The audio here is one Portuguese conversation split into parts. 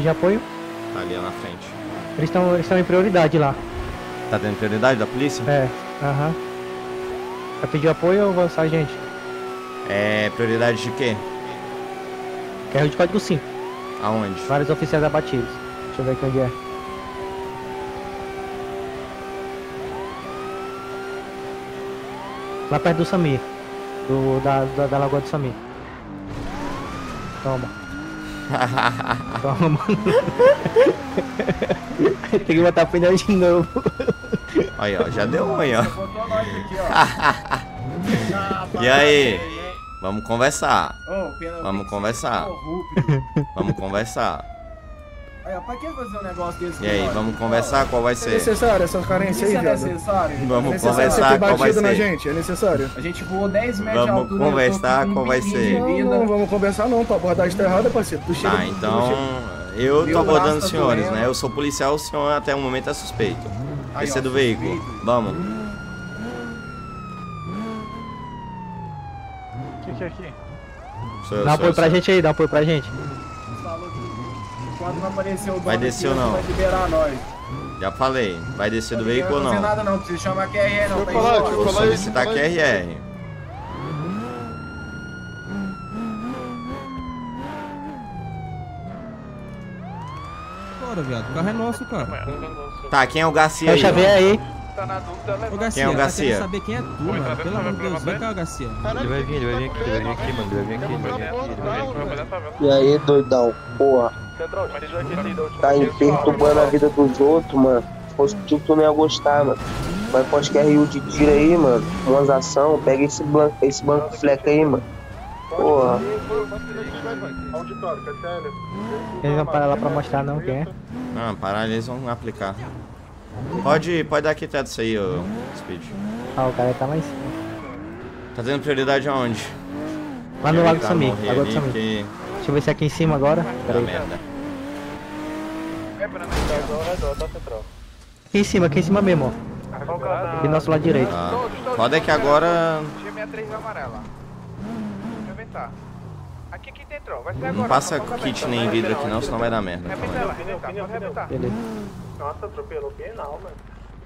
de apoio? Tá ali na frente. Eles estão em prioridade lá. Tá dando prioridade da polícia? É, aham. Vai pedir apoio ou avançar, gente? É, prioridade de quê? Quero de código 5. Aonde? Vários oficiais abatidos. Deixa eu ver aqui onde é. Lá perto do Samir. Da Lagoa do Samir. Toma. Toma. Tem que botar pneu de novo. Aí, ó. Já deu um aí, ó. E aí? Vamos conversar. Vamos conversar. Vamos conversar. Aí, ó, pra que fazer um negócio desse? E aí, vamos conversar? Qual vai ser? É necessário essa carência aí, velho? Vamos conversar, qual vai ser? Gente, é necessário? A gente voou 10 metros de altura. Vamos conversar, qual vai ser? Não vamos conversar não, tua abordagem tá errada, parceiro. Tu chega... Ah, então... Eu tô abordando os senhores, né? Eu sou policial, o senhor até o momento é suspeito. Esse é do veículo. Vamos. O que é aqui? Dá apoio pra gente aí, dá apoio pra gente. Quando não apareceu o banco, vai descer ou não? Vai liberar nós. Já falei, vai descer do veículo ou não? Não tem nada não, precisa chamar a QRE não. Vou solicitar a QRE. Bora, viado, o carro é nosso, cara. Tá, quem é o Garcia aí? Deixa ver aí. Ô, Garcia, quem é o Garcia? Eu quero saber quem é tu, mano. Pelo amor de Deus, vem cá, o Garcia. Ele vai vir aqui, mano. E aí, doidão, porra. Tá aí perturbando a vida dos outros, mano. Se fosse que tu não ia gostar, mano. Mas pode que é Rio de tiro aí, mano. Umas ação, pega esse banco fleca aí, mano. Porra. Eles vão parar lá pra mostrar não quem é? Não, parar eles vão aplicar. Pode dar aqui teto isso aí, ô Speed. Ah, o cara tá mais. Tá tendo prioridade aonde? Lá no Lago do Samir. Deixa eu ver se é aqui em cima agora. Peraí. Aqui em cima mesmo, ó. Do nosso lado direito. Ah. Roda aqui agora. Não passa kit nem vidro aqui não, senão vai dar merda. Beleza. Nossa, atropelou bem não, mano.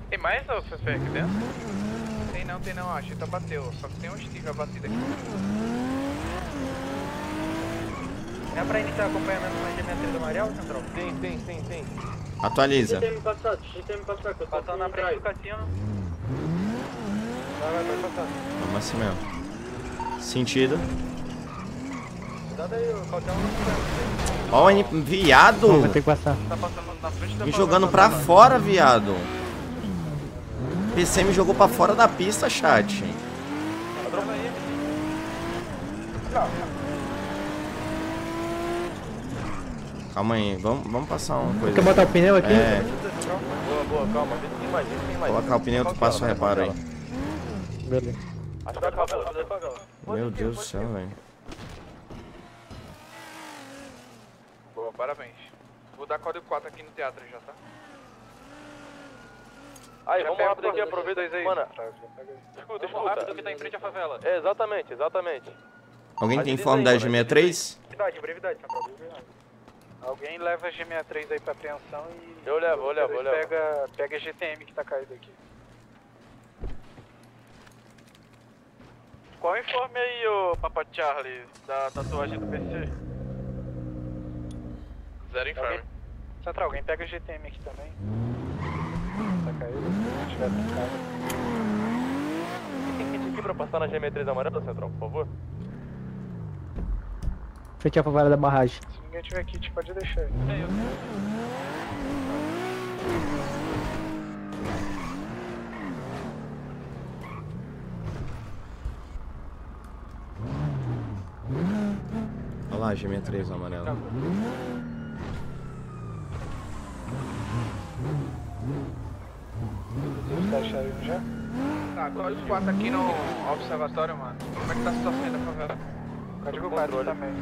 Tem mais ou você aqui dentro? Tem não, acho. Então bateu. Só que tem um stick abatido aqui. Dá pra iniciar o acompanhamento na GM3 do Mariel, Central? Tem. Atualiza. Deixa eu me passar, que eu tô passando na frente do Cassino. Vai passar. Vamos assim mesmo. Sentido. Cuidado aí, qualquer um não. Ó o NP... Viado! Não, vai ter que passar. Tá passando na frente da... Me jogando pra fora, viado. PC me jogou pra fora da pista, chat. Droga aí. Calma aí, vamos passar uma coisa. Quer botar o pneu aqui? É. Boa, calma. Vou colocar o pneu, tu passa o reparo aí. Beleza. Meu Deus do céu, velho. Boa, parabéns. Vou dar código 4 aqui no teatro já, tá? Aí, vamos rápido aqui, aproveita aí. Mano, escuta. Vamos rápido que tá em frente à favela. É, exatamente. Alguém tem informe da G63? Brevidade, alguém leva a G63 aí pra apreensão e... Eu levo. Pega a GTM que tá caído aqui. Qual o informe aí, ô Papa Charlie, da tatuagem do PC? Zero informe. Central, alguém pega a GTM aqui também. Tá caído, se não tiver trancado. Tem kit aqui pra passar na G63 amarela, Central, por favor? Fechar pra vara da barragem. Se tiver kit, pode deixar. Olha lá, G63 amarelo. Já? Tá, código 4 aqui no observatório, mano. Como é que tá a situação da favela? Código 4 também.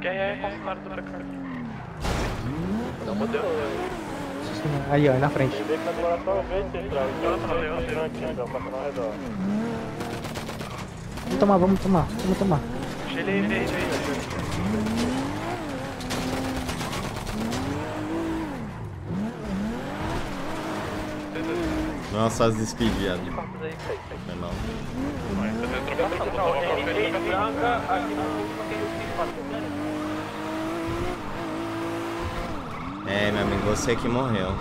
Quem é funcionário do mercado aqui? Não mudou. Aí, ó, na frente. Vamos tomar. Deixa ele aí verde aí, ó. Nossa, as despedidas. É, meu amigo, você que morreu.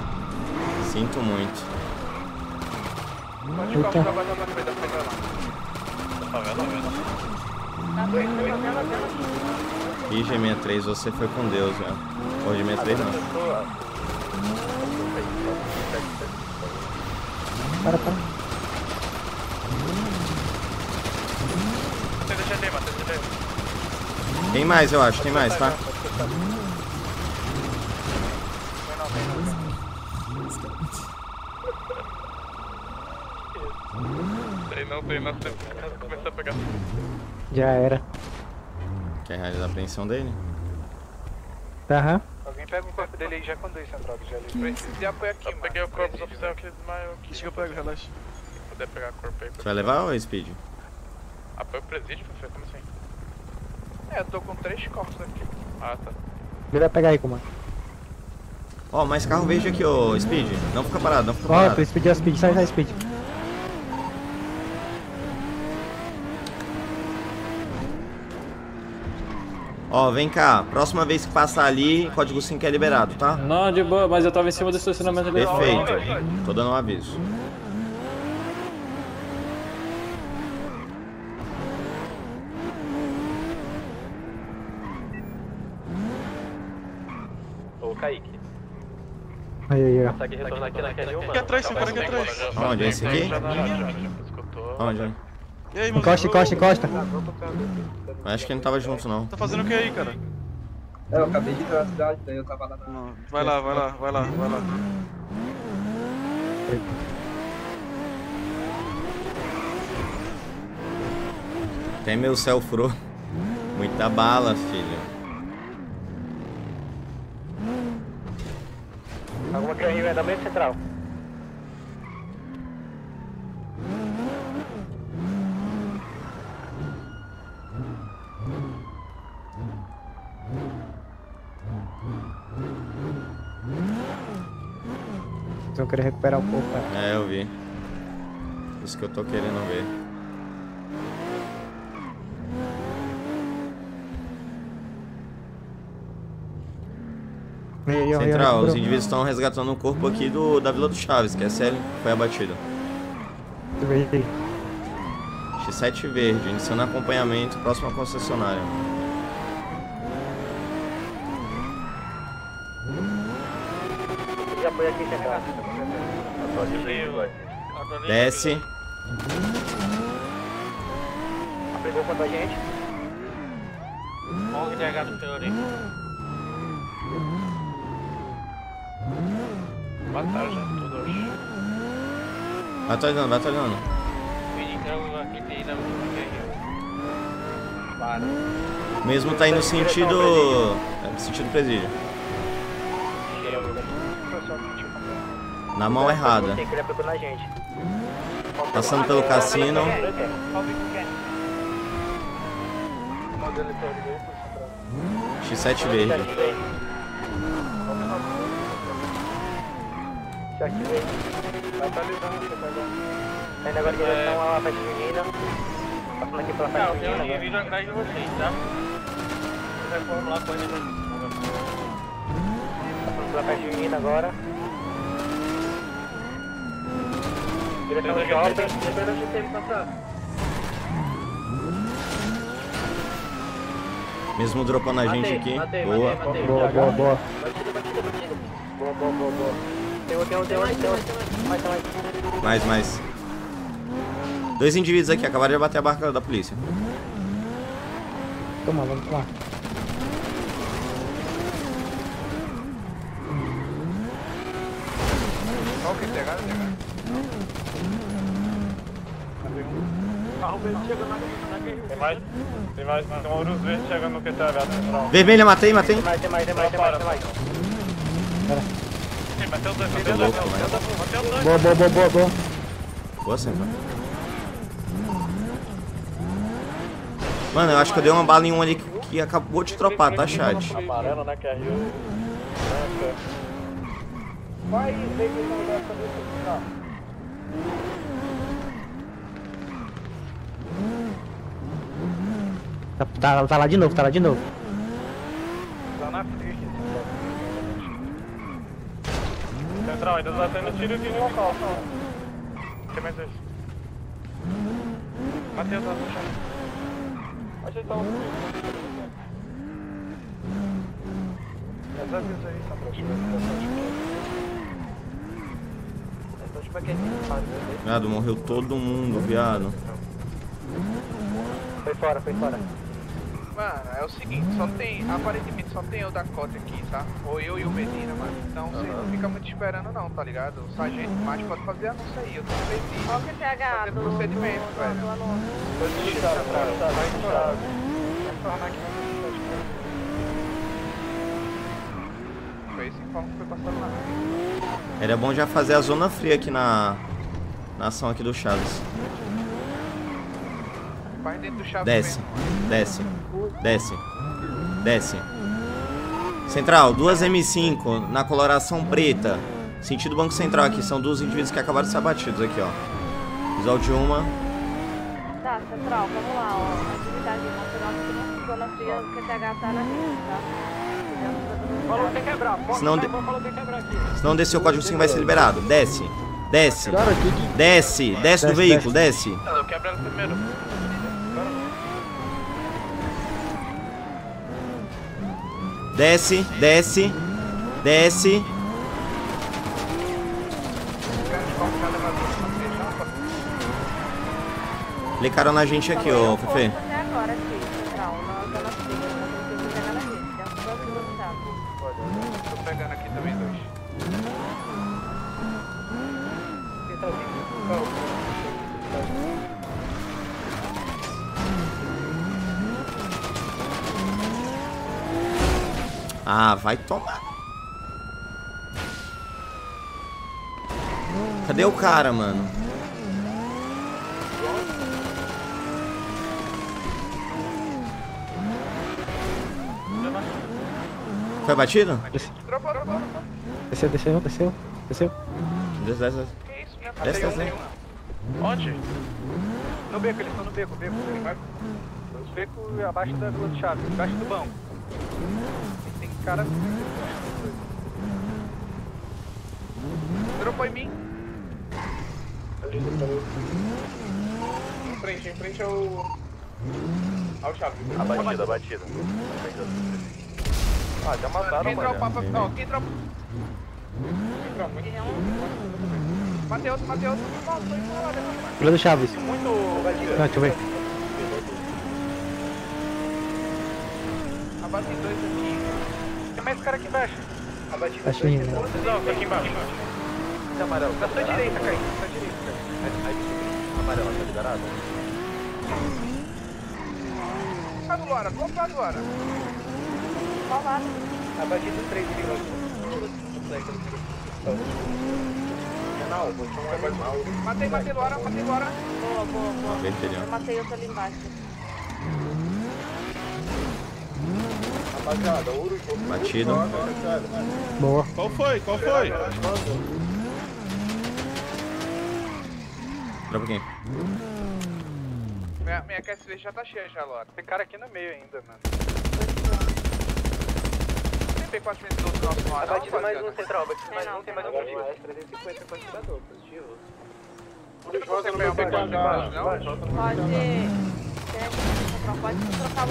Sinto muito. Pode ir pra trabalhar na frente da favela. Ih, G63, você foi com Deus, velho. Ou G63 não. Para. Você deixa ele, mano, deixa ele. Tem mais, eu acho, tem mais, tá? Não, começou a pegar. Já era. Quer realizar a apreensão dele? Aham. Alguém pega o corpo dele aí já quando ele central do gelo. Já foi aqui, eu peguei o corpo do oficial que desmaiou aqui. Deixa eu pegar, relaxa. Se puder pegar o corpo aí. Você vai levar ou Speed? Apoio o presídio, professor, como assim? É, eu tô com 3 corpos aqui. Ah, tá. Ele vai pegar aí, comando. Ó, mais carro vejo aqui, ô Speed. Não fica parado, não fica parado. Ó, Speed, sai, Speed. Ó, vem cá, próxima vez que passar ali, código 5 é liberado, tá? Não, de boa, mas eu tava em cima do estacionamento ali. Perfeito, tô dando um aviso. Ô, Kaique. Aí. Consegue retornar aqui naquele uma? Aqui atrás, sim, aqui atrás. Onde é esse aqui? Onde? E aí, encosta. Acho que ele não tava junto, não. Tá fazendo o que aí, cara? Eu acabei de entrar na cidade, daí eu tava lá na... Não. Vai lá. Tem meu céu furo. Muita bala, filho. Alguma que aí é da mesma central. Eu quero recuperar um pouco, cara. É, eu vi. Isso que eu tô querendo ver. Central, os indivíduos estão resgatando o corpo aqui da Vila do Chaves, que é sério, foi abatido. X7 verde, iniciando acompanhamento, próximo à concessionária. Desce. Pegou contra a gente. Morre de H no teor, hein? Mataram já tudo hoje. Vai atualizando. Mesmo tá indo no sentido presídio. Na mão errada. Passando pelo cassino. X7 verde. Ainda agora que eles estão lá pra menina. Passando aqui pela festa de menina. Eu vim atrás de vocês, tá? Vai formular coisa pra mim. Passando pela festa de menina agora. Direção do shopping, depois eu tentei passar. Mesmo dropando a gente aqui. Boa. Batida. Tem um. Mais. 2 indivíduos aqui, acabaram de bater a barca da polícia. Toma, vamos lá. Olha o que pegaram. Tem mais, tem um Urus verde chegando no que tá aberto. Vermelha, matei. Tem mais. Matei o dois. Boa. Boa, Sandra. Mano, eu acho que eu dei uma bala em um ali que acabou de dropar, tá, chat? Tá lá de novo, tá lá de novo. Tá na frente. Central, ainda tá tendo tiro de local, só. Tem mais dois. Mateus, tá puxando. Ajeitar um. Essa vez aí, tá próximo. Viado, morreu todo mundo, viado. Foi fora, foi fora. Mano, é o seguinte, só tem, aparentemente só tem eu da cota aqui, tá? Ou eu e o Medina, mano. Então você não fica muito esperando não, tá ligado? O sargento mais pode fazer anúncio aí, eu tô perdido. Qual que é o TH do procedimento, velho? Tô tirado, cara. Vai estourar. Foi esse informe que foi passado lá. Era bom já fazer a zona fria aqui na ação aqui do Chaves. Vai dentro do Chaves. Desce, mesmo. Desce. Desce, desce. Central, duas M5 na coloração preta. Sentido Banco Central aqui, são dois indivíduos que acabaram de ser abatidos aqui, ó. Visual de uma. Tá, Central, vamos lá, ó. Atividade nacional, zona fria, o QTH tá na rede, tá? Falou tem quebrar, se não descer o código 5 vai ser liberado. Desce, desce, desce, desce do veículo, desce. Eu quebrei primeiro. Desce, desce, desce. Clicaram na gente aqui, ó, Fefe. Tô pegando aqui também dois. Ah, vai tomar. Cadê o cara, mano? Foi batido? Desceu, desceu, desceu, desceu. Desce, desce, desce. Que isso, minha cara? Desce, desce. Onde? No beco, eles estão no beco, beco. Os becos abaixo da Vila do Chaves, abaixo do banco. Cara, dropou em mim. Em frente ao chave. Abatida, abatida. Ah, já mataram. Quem dropa pra final? Quem dropa? Mateus, Mateus. Pula do Chaves. Muito. Não, deixa eu ver. Abate dois aqui. Mas o cara aqui embaixo. Abatido. Não, aqui embaixo. Amarelo. Da sua direita, Caí. Da direita, Caí. Amarelo, tá liberado? Tá do Lora, vamos lá do Lora. Qual lado? Abatido 3 de Lora. Não, vou te chamar mais mal. Matei, matei Lora, matei Lora. Boa, boa, boa. Matei outro ali embaixo. Batido. Boa. Qual foi? Qual foi? Dá um pouquinho. Minha KSV já tá cheia já, Lora. Tem cara aqui no meio ainda, mano. Tem P412 nosso lado. Abatido mais um central, abatido mais um, tem mais um positivo. 350 quantizador, positivo. Não consegue pegar o P4 embaixo, não? Pode trocar o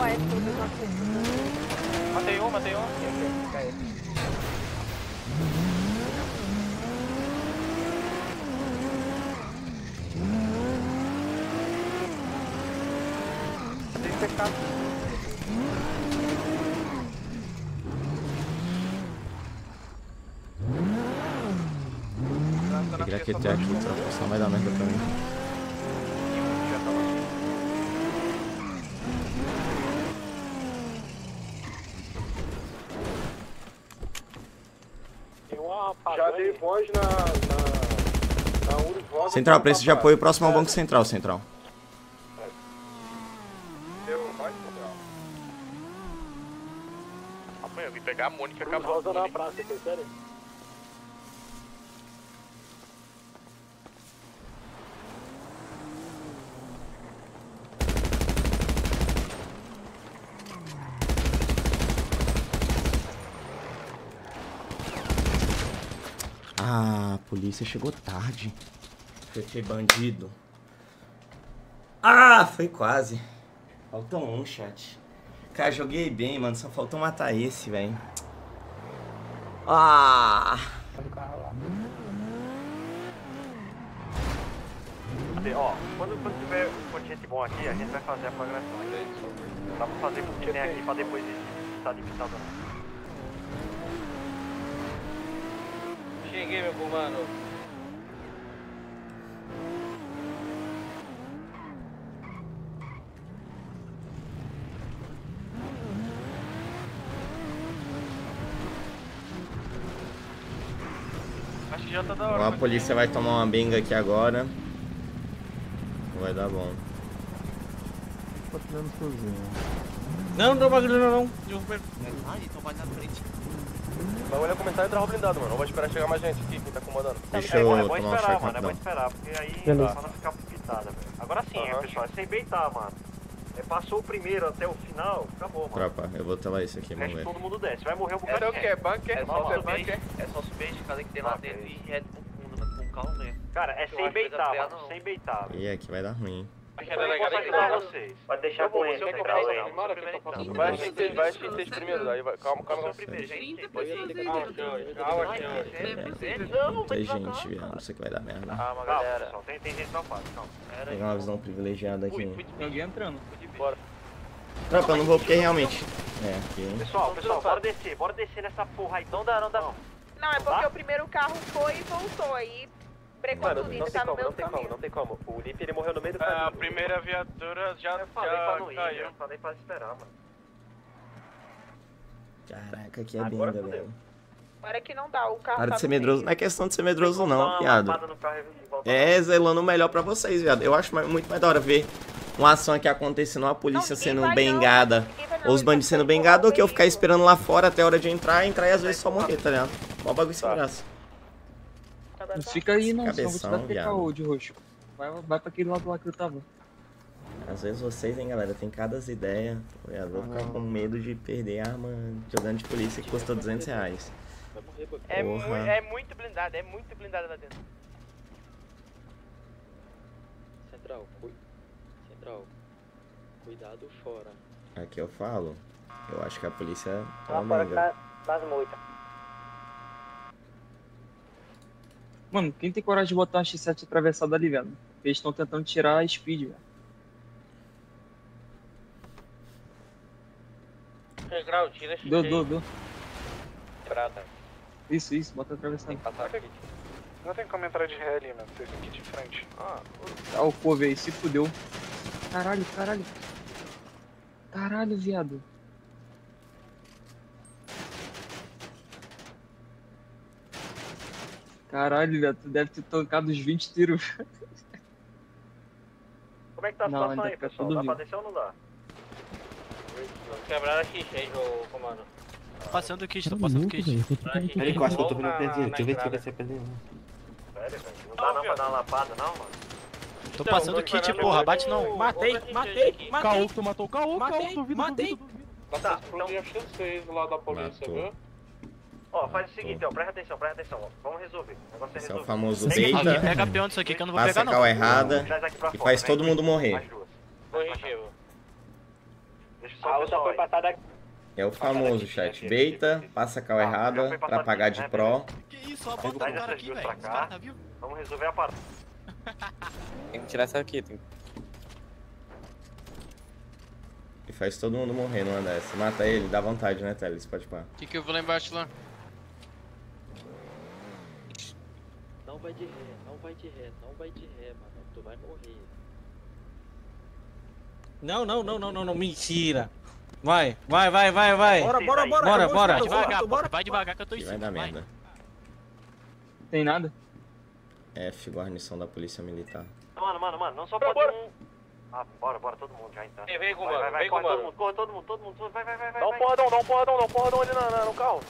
AF pelo P412. Matei um, matei um. Tem que ter aqui, só vai dar merda pra mim. Já dei voz na Urvoca. Central, preciso de apoio próximo ao Banco Central, Central. Deu voz? vir pegar a Mônica Cruz acabou. Rosa na praça, tem sério? Ah, a polícia chegou tarde. Fechei bandido. Ah, foi quase. Faltou um, chat. Cara, joguei bem, mano. Só faltou matar esse, velho. Ah! Ó, quando tiver um continente bom aqui, a gente vai fazer a progressão. Dá pra fazer porque tem aqui pra depois estar limitado. Cheguei, meu comando. Acho que já tá da hora. A polícia vai tomar uma benga aqui agora. Vai dar bom. Tô tirando sozinho. Não, não dá bagulho não. Ah, eles estão batendo na frente. Mas olha, começar a entrar o blindado, mano. Não vai esperar chegar mais gente aqui, quem tá comandando. Deixa eu tomar um check, mano. É bom esperar, porque aí tá. Pra não ficar pitada, velho. Agora sim, é, pessoal, é sem beitar, mano. É, passou o primeiro até o final, acabou, mano. Trapa, eu vou telar isso aqui, mano. Todo mundo desce, vai morrer um bocado. É o que? É bunker? É só o bunker? É só subir de casa que tem lá dentro e é com calma, né? Cara, é sem beitar, mano. Sem beitar. E aqui vai dar ruim, hein? Pode deixar com ele, vai XT primeiro, aí vai, calma. Tem gente, viado, não sei que vai dar merda. Calma, galera, tem gente não faz, calma. Pegar uma visão privilegiada aqui. Tem alguém entrando, bora. Tropa, eu não vou porque realmente... É, aqui. Pessoal, bora descer nessa porra aí, não dá. Não, é porque o primeiro carro foi e voltou aí. Mano, não tem como. O Lipe, ele morreu no meio do caminho. A primeira viatura já caiu. Eu falei pra esperar, mano. Caraca, que é benda, velho. Para que não dá, o carro para de ser medroso. Não é questão de ser medroso não, piado. É zelando o melhor pra vocês, viado. Eu acho muito mais da hora ver uma ação aqui acontecendo, a polícia sendo bengada, ou os bandidos sendo bengados, ou que eu ficar esperando lá fora até a hora de entrar e às vezes só morrer, tá ligado? Mó bagulho sem graça. Não fica aí, não, só vou te dar PKO de roxo. Vai pra aquele lado lá que eu tava. Às vezes vocês, hein, galera, tem cada ideia. Eu vou ficar com medo de perder a arma jogando de polícia que custou R$200. É muito blindada lá dentro. Central, cuidado fora. Aqui eu falo, eu acho que a polícia tá uma das moitas. Mano, quem tem coragem de botar uma X7 atravessada ali, velho? Eles estão tentando tirar a speed, velho. Grau, tira a X7. Deu. Prata. Isso, bota atravessada. Não tem como entrar de ré ali, mano. Vocês aqui de frente. Ah, o cover aí, se fudeu. Caralho. Caralho, viado. Caralho, velho, tu deve ter tancado uns 20 tiros. Como é que tá a situação aí, pessoal? Dá pra descer ou não dá? Quebraram a X aí, ô comando. Tô passando o kit, Peraí, eu acho que eu tô perdendo perdido. Deixa eu ver se eu descer perdendo. Não dá não pra dar uma lapada, não, mano? Tô passando o kit, porra, bate não. Matei. Caô, matou o Caô, duvido. Tá, então eu achei vocês lá da polícia, viu? Ó, faz o seguinte, ó, presta atenção, ó. Vamos resolver. O negócio é resolver. Esse é o famoso beita. Alguém pega a peão disso aqui que eu não vou pegar, não. Passa a cal errada e faz todo mundo morrer. Corrigiu. A outra foi passada aqui. É o famoso, chat. Beita, passa a cal errada pra pagar de pró. Que isso, ó, bota o cara aqui, velho. Esse cara tá vivo. Vamos resolver a parada. Tem que tirar essa aqui, tem. E faz todo mundo morrer numa dessa. Mata ele, dá vontade, né, Teles? Pode parar. Que eu vou lá embaixo, lá? Não vai de ré, mano. Tu vai morrer. Não. Mentira. Vai. Bora. Vai devagar que eu tô em cima. Vai dar merda. Tem nada? F, guarnição da polícia militar. Mano, não só pode um... Ah, bora, todo mundo já então. Vem com o mano, vem com o mano. Corre todo mundo, vai. Dá um porradão ali no carro.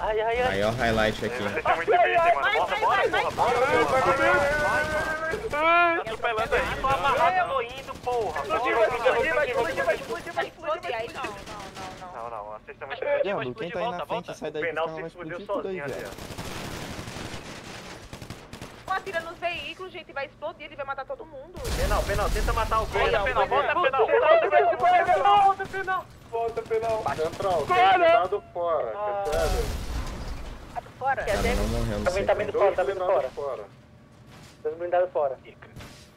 Ai. Aí, ó, o highlight aqui. Vai. Tá atropelando aí. Tô amarrado, tô indo, porra. Vai. Não, vocês estão muito quem tá aí na frente, sai daí. O penal se fudeu sozinho ali, ó. Atira nos veículos, gente, vai explodir, ele vai matar todo mundo. Penal, tenta matar o gol. Volta, penal. Central, cuidado fora, fora. Tá vindo fora. Dois blindados fora.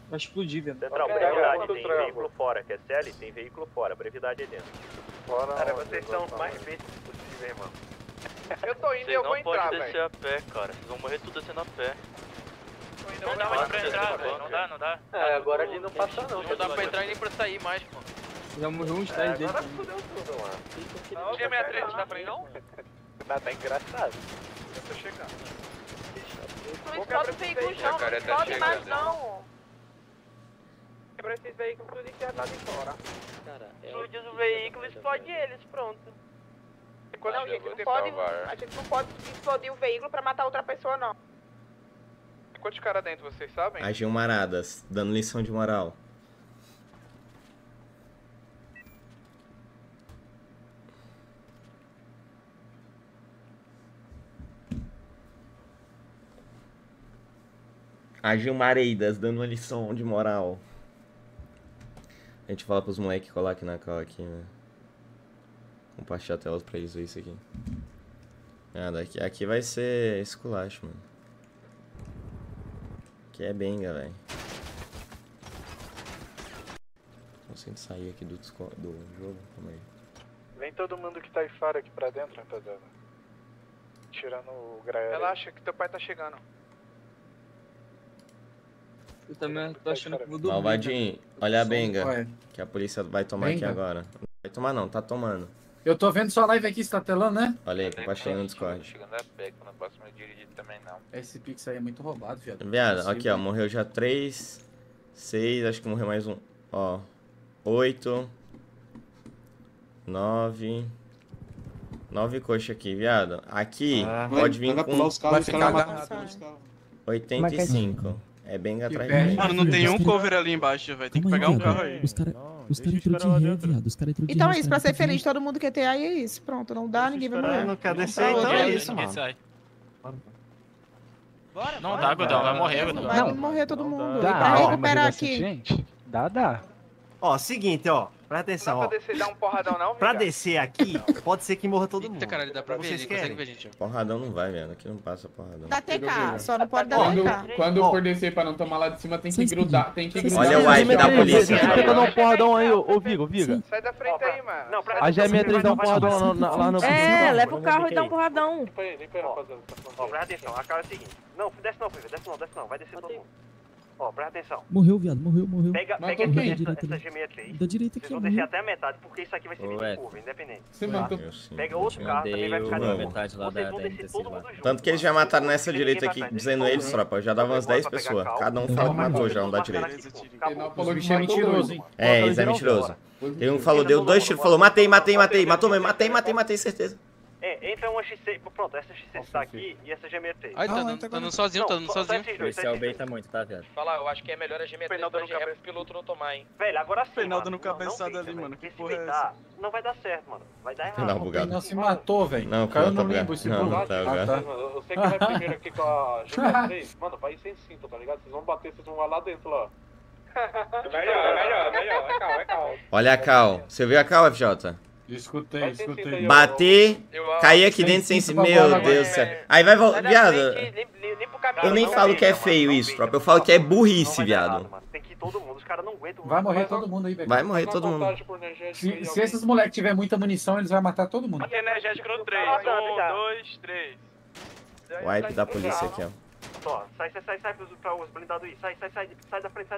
Vai explodir, velho. Central, brevidade, tem veículo fora. Que é CL, tem veículo fora, brevidade é dentro. Cara, vocês são mais bestas que possível, hein, mano. Eu tô indo e eu vou entrar, velho. Vocês não podem descer a pé, cara. Vocês vão morrer tudo descendo a pé. Não dá mais pra entrar, velho. Não dá. É, agora ele não passa não. Não dá pra entrar e nem pra sair mais, pô. Já morreu uns 10 dele. Agora fudeu tudo, mano. O G63 não dá pra ir, não? Tá engraçado. É pra chegar. Não explode o veículo, não. Não explode mais, não. Quebra esses veículos tudo encerrado em fora. Explodiu o veículo, explode eles, pronto. Não, a gente não pode explodir o veículo pra matar outra pessoa, não. Quantos caras dentro, vocês sabem? Agiu maradas, dando lição de moral. Agiu mareidas, dando uma lição de moral. A gente fala pros moleques colar aqui na cal aqui, né? Compartilhar a tela pra eles verem isso aqui. Ah, daqui aqui vai ser esculacho, mano. Que é bem, galera. Conseguindo sair aqui do jogo? Calma aí. Vem todo mundo que tá aí fora aqui pra dentro, rapaziada. Tirando o Grael. Relaxa que teu pai tá chegando. Eu também tô achando que vou dormir. Malvadinho, olha a benga. Que a polícia vai tomar aqui agora. Não vai tomar não, tá tomando. Eu tô vendo sua live aqui, você tá telando, né? Olha aí, compartilhando no Discord. Chegando a pé, que eu não posso me dirigir também, não. Esse pix aí é muito roubado, viado. Viado, aqui, ó, morreu já 3, 6, acho que morreu mais um. Ó, 8, 9, 9 coxa aqui, viado. Aqui, pode vir com... Os carros, vai ficar agarrado. 85. É bem atrás de mim. Mano, não tem um cover ali embaixo, velho. Tem que pegar um carro aí. Os caras entrou de ré, viado. Então é isso, pra ser feliz, todo mundo quer ter aí é isso. Pronto, não dá, ninguém vai morrer. Não quer descer, então é isso, mano. Bora, não dá, Godão, vai morrer, Godão. Vai morrer todo mundo. Vai recuperar aqui. Gente, dá. Ó, seguinte, ó. Presta atenção, ó. Pra descer aqui, pode ser que morra todo mundo. Eita, caralho, dá pra ver, ele consegue ver, gente. Porradão não vai, velho. Aqui não passa porradão. Dá TK, só não pode dar TK. Quando for descer pra não tomar lá de cima, tem que grudar. Olha o wipe da polícia. Você tá dando um porradão aí, ô Viga. Sai da frente aí, mano. A GM3 dá um porradão lá no... É, leva o carro e dá um porradão. Ó, presta atenção, a cara é o seguinte. Não, desce não, vai descer todo mundo. Ó, presta atenção. Morreu, viado, morreu. Pega essa G63. Da direita aqui. Vocês vão descer até a metade, porque isso aqui vai ser vídeo de curva, independente. Você matou. Pega outro carro, também vai ficar na metade lá da junto. Tanto que eles já mataram nessa direita aqui, dizendo eles, tropa. Já dava umas 10 pessoas. Cada um fala que matou já, um da direita. O bicho é mentiroso, hein? É, isso é mentiroso. Tem um falou, deu 2 tiros, falou, matei, matou mesmo, certeza. É, entra uma X6, pronto, essa X6 tá aqui e essa G63. Ai, tá andando sozinho. Esse é o beta muito, tá, viado? Fala, eu acho que é melhor a G63 dando no cabeça pro piloto não tomar, hein. Velho, agora sim, penal dando cabeçada ali, mano, que porra é essa? Não vai dar certo, mano, vai dar errado. O não se matou, velho. Não, caiu no limbo esse bugado. Eu sei que vai primeiro aqui com a G63, mano, vai ir sem cinto, tá ligado? Vocês vão bater, vocês vão lá dentro, lá. Melhor, é cal. Olha a cal, você viu a cal, FJ? Escutei. Bater, cair aqui dentro sem se... Meu Deus do céu. Aí vai voltar, viado. Eu nem falo que é feio isso, tropa. Eu falo que é burrice, viado. Vai morrer todo mundo aí, velho. Vai morrer todo mundo. Se esses moleques tiver muita munição, eles vão matar todo mundo. Energético no 3. 1, 2, 3. Wipe da polícia aqui, ó. Sai pra os blindados aí. Sai da frente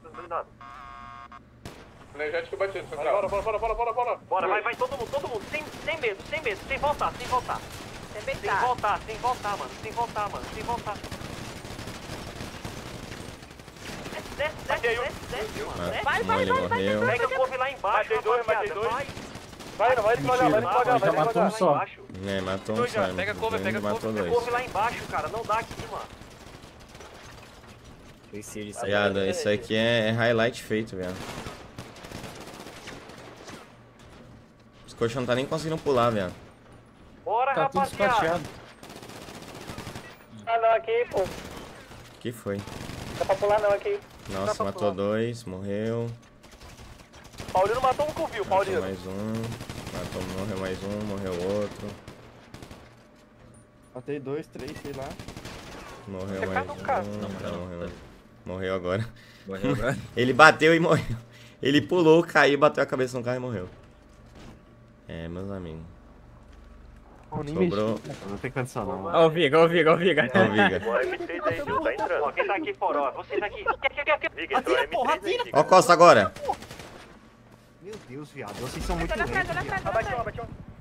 dos blindados. Energético batido, central. Bora. Bora, vai todo mundo, sem medo, sem voltar. Sem voltar, mano. Desce. Vai. Pega o corpo lá embaixo. Matei dois. Vai, matou um só. É, matou um só. Pega o corpo lá embaixo, cara. Não dá aqui, mano. Viado, isso aqui é highlight feito, velho. Os coxas não tá nem conseguindo pular, velho. Bora, tá tudo espateado. Ah, não, aqui, pô. Que foi? Não dá pra pular, não, aqui. Nossa, matou dois, morreu. Paulinho matou um que eu vi, Paulinho. Matou mais um, morreu mais um, morreu outro. Matei dois, três, sei lá. Morreu você mais um, morreu agora. Morreu agora. Ele bateu e morreu. Ele pulou, caiu, bateu a cabeça no carro e morreu. É, meus amigos. Sobrou. Não tem condição, não. Ó o Viga, ó o Viga. Tá entrando. Ó, quem tá aqui fora, você tá aqui. Viga, entrou M3. Ó o Costa agora. Meu Deus, viado, vocês são muito ruins.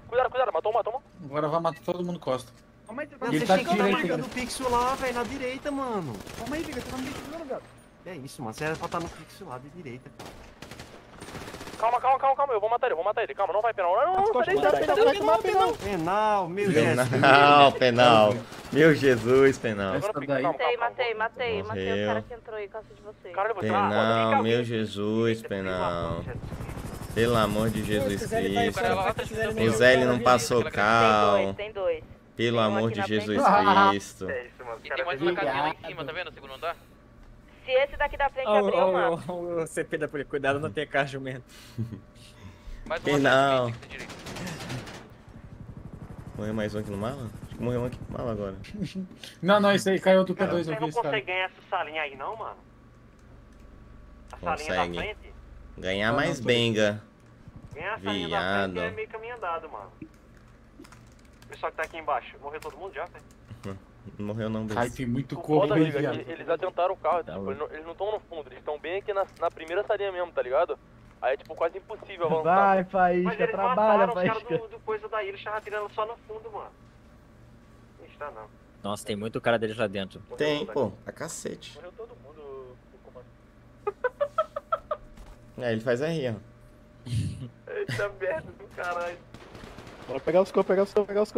Cuidado, matou. Agora vai matar todo mundo Costa. Calma aí, você tá chegando na marca do pixel lá, velho, na direita, mano. Calma aí, Viga, você tá me pegando, velho. É isso, mano, você era pra estar no pixel lá da direita, cara. Calma, eu vou matar ele, calma, não vai penal. Não, penal. Penal, meu Jesus. Penal. Meu Jesus, penal. Matei o cara que entrou aí, caso de você. Penal, meu Jesus, penal. Pelo amor de Jesus Cristo. O Zé, ele não passou cal. Tem dois. Pelo amor de Jesus Cristo. É isso, mano. E tem mais uma casinha lá em cima, tá vendo? Segundo andar? Se esse daqui da frente abrir, eu mato. O CP da polícia, cuidado, não tem carro jumento. Penal. Morreu mais um aqui no mala? Acho que morreu um aqui no mala agora. Não, isso aí caiu do P2. Cara, você não consegue ganhar essa salinha aí não, mano? A salinha da frente? Ganhar mais benga. Ganhar a salinha da frente é meio caminho andado, mano. O pessoal que tá aqui embaixo, morreu todo mundo já, velho? Não morreu não, Ai, tem muito corpo, tá ligado? Eles atentaram o carro, tá tipo, eles não estão no fundo, eles estão bem aqui na primeira salinha mesmo, tá ligado? Aí é tipo quase impossível avançar. Vai, Faísca, mas eles trabalha, Faísca. Os caras do coisa daí, eles estavam atirando só no fundo, mano. Não está não. Nossa, tem muito cara deles lá dentro. Tem, pô, a cacete. Morreu todo mundo, o comando. É, ele faz R, ó. Eita merda do caralho. Bora pegar os corpos, pegar os corpos.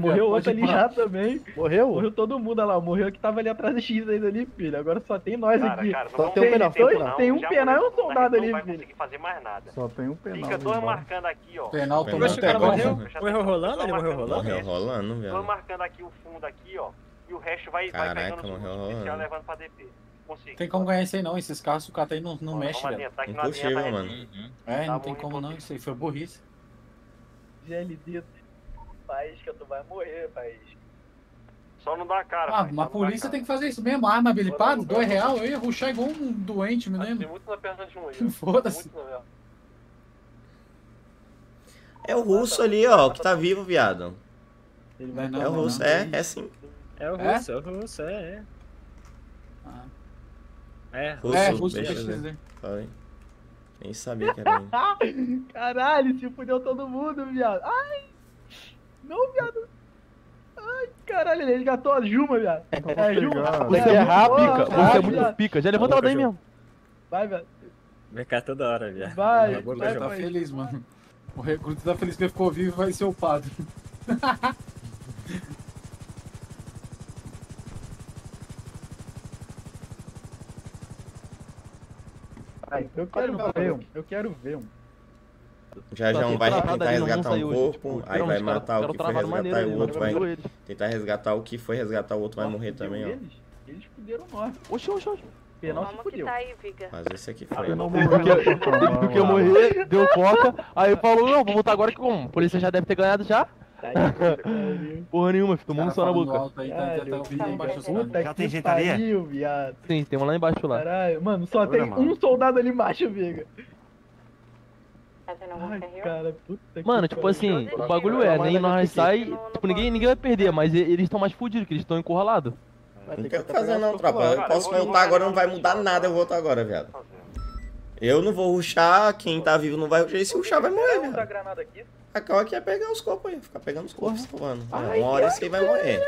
Morreu outro ali já também. Morreu todo mundo, olha lá. Morreu que tava ali atrás de X ali, filho. Agora só tem nós aqui. Cara, só tem um penal. Tem um penal e um soldado ali, filho. Não vai fazer mais nada. Só tem um penal. Fica dois marcando aqui, ó. Penal tomou até agora. Morreu rolando? Ele morreu rolando? Morreu rolando, velho. Dois marcando aqui o fundo aqui, ó. E o resto vai pegando o fundo, levando pra DP. Consigo. Tem como ganhar isso aí não, esses carros o cara aí não mexe, velho. Impossível, mano. É, não tem como não, isso aí foi burrice. GLD, Faísca, tu vai morrer, Faísca. Só não dá cara. Ah, mas a polícia tem que fazer isso mesmo. Arma habilitada, R$2 aí, ruxar igual um doente, me lembro. Tem muito na perna de um aí. Foda-se. É o russo ali, ó, que tá vivo, viado. É o russo, é sim. É o russo. Ah. É, russo, deixa eu nem sabia que era ele. Caralho, se fudeu todo mundo, viado. Ai! Não, viado. Ai, caralho, ele resgatou a Juma, viado. É, Juma. Você é rápido, você é muito pica. Já levanta ela daí mesmo. Vai, viado. Vai ficar toda hora, viado. Vai. Tá feliz, mano. O recruto tá feliz que ele ficou vivo e vai ser upado. Eu quero ver um. Já um vai tentar resgatar um corpo, aí vai matar o que foi resgatar e o outro vai tentar resgatar o que foi resgatar, o outro vai morrer também, ó. Eles fuderam nós. Oxe. Penal se fudeu. Mas esse aqui foi. Porque eu morri, deu coca, aí falou, não, vou voltar agora que como? A polícia já deve ter ganhado já. Porra nenhuma, tomou um só na boca. Já tem gente ali? Sim, tem um lá embaixo lá. Caralho, mano, só tem um soldado ali embaixo, Viga. Ai, cara, puta. Mano, tipo assim, o bagulho é, nem nós sai, tipo, ninguém vai perder, mas eles estão mais fudidos, que eles estão encurralados. Não quero fazer não, tropa. Eu posso voltar agora, não vai mudar nada, eu voltar agora, viado. Eu não vou rushar, quem tá vivo não vai rushar, e se rushar vai morrer, viado. A Kawa aqui ia pegar os copos aí, ficar pegando os copos, mano. Uma hora isso aí vai morrer.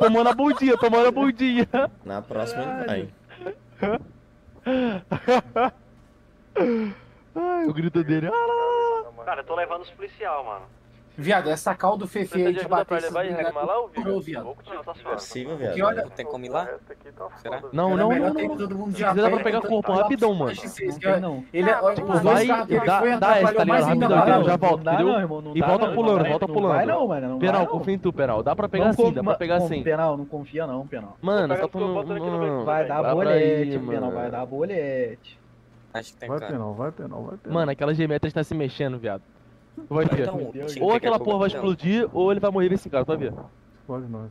Tomando a bundinha, tomando a bundinha. Na próxima ele vai. Ai, o grito dele. Cara, eu tô levando os policial, mano. Viado, essa calda do Fefe aí de bater esse não, viado. É possível, viado. Olha, tem como ir lá? Será? Não, não, não. Você dá pra pegar corpo rapidão, mano. Não. Ele é, tipo, vai e dá essa, tá ligado? Rapidão, já volta, entendeu? E volta pulando, volta pulando. Não, mano. Penal, confia em tu, Penal. Dá pra pegar assim, dá pra pegar assim. Penal, não confia não, Penal. Mano, só pra não... Vai dar bolete, Penal, vai dar bolete. Acho que tem cara. Vai, Penal, vai, Penal, vai, Penal. Mano, aquela geometria tá se mexendo, viado. Vai ver. Então, ou aquela porra vai explodir, ou ele vai morrer nesse cara, vai ver. Explode não.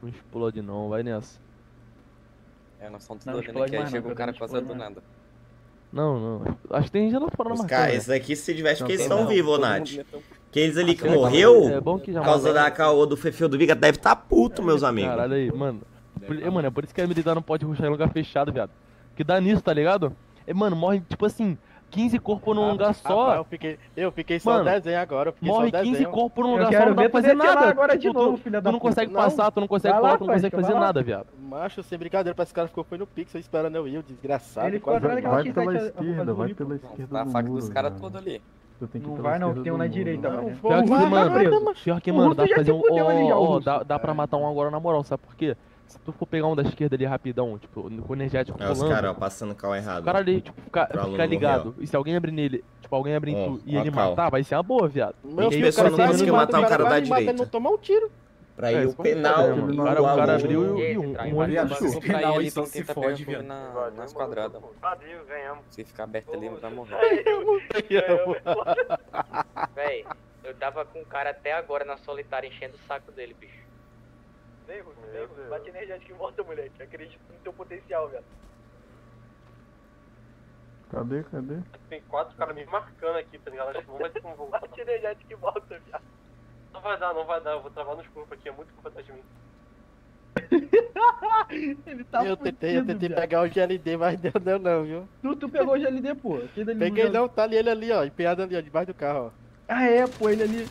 Não explode não, vai nessa. É, nós estamos todos vendo aqui, aí chega o cara quase do nada. Não. Acho que tem gente lá fora na marca. Cara, esses aqui se tiver, acho que eles estão vivos, Nath. Aqueles ali que morreu, por causa da caô do Fefeu do Biga, deve tá puto, meus amigos. Caralho aí, mano. É por isso que a militar não pode rushar em lugar fechado, viado. Que dá nisso, tá ligado? Mano, morre tipo assim... 15 corpos num lugar só. Eu fiquei só 10 aí agora. Morre 15 corpos num lugar só, não dá pra fazer nada. Agora de novo, filha da puta. Tu não consegue passar, tu não consegue pular, tu não consegue fazer nada, viado. Macho, sem brincadeira, pra esse cara ficou foi no pixel esperando eu ir, o desgraçado. Ele ficou atrás daquela esquerda, vai pela esquerda. Tá a faca dos caras todos ali. Não vai não, tem um na direita, mano. Pior que, mano, dá pra fazer um. Ó, dá pra matar um agora na moral, sabe por quê? Se tu for pegar um da esquerda ali rapidão, tipo, com energético pulando... É, os caras, ó, passando o carro errado. O cara ali, tipo, ficar ligado. E se alguém abrir nele, tipo, alguém abrir em tu e ele matar, vai ser a boa, viado. Mas as pessoas não conseguem matar um cara da direita. Não tomar um tiro. Pra ir o penal, mano. O cara abriu e um olho abaixou. Se pra ir ali, então tenta pegar nas quadradas, mano. Vazio, ganhamos. Se ficar aberto ali, não vai morrer. Véi, eu tava com o cara até agora na solitária enchendo o saco dele, bicho. Bate energético e volta, moleque. Acredito no teu potencial, velho. Cadê? Tem 4 caras me marcando aqui, tá ligado? Acho que não vai ter como voltar. Bate energético e volta, velho. Não vai dar. Eu vou travar nos corpos aqui. É muito culpa atrás de mim. Ele tá eu tentei pegar o GLD, mas não deu não, viu? Tu pegou o GLD, pô. Peguei não, tá ali, ele ali, ó. Empenhado ali, ó. Debaixo do carro, ó. Ah, é, pô. Ele ali...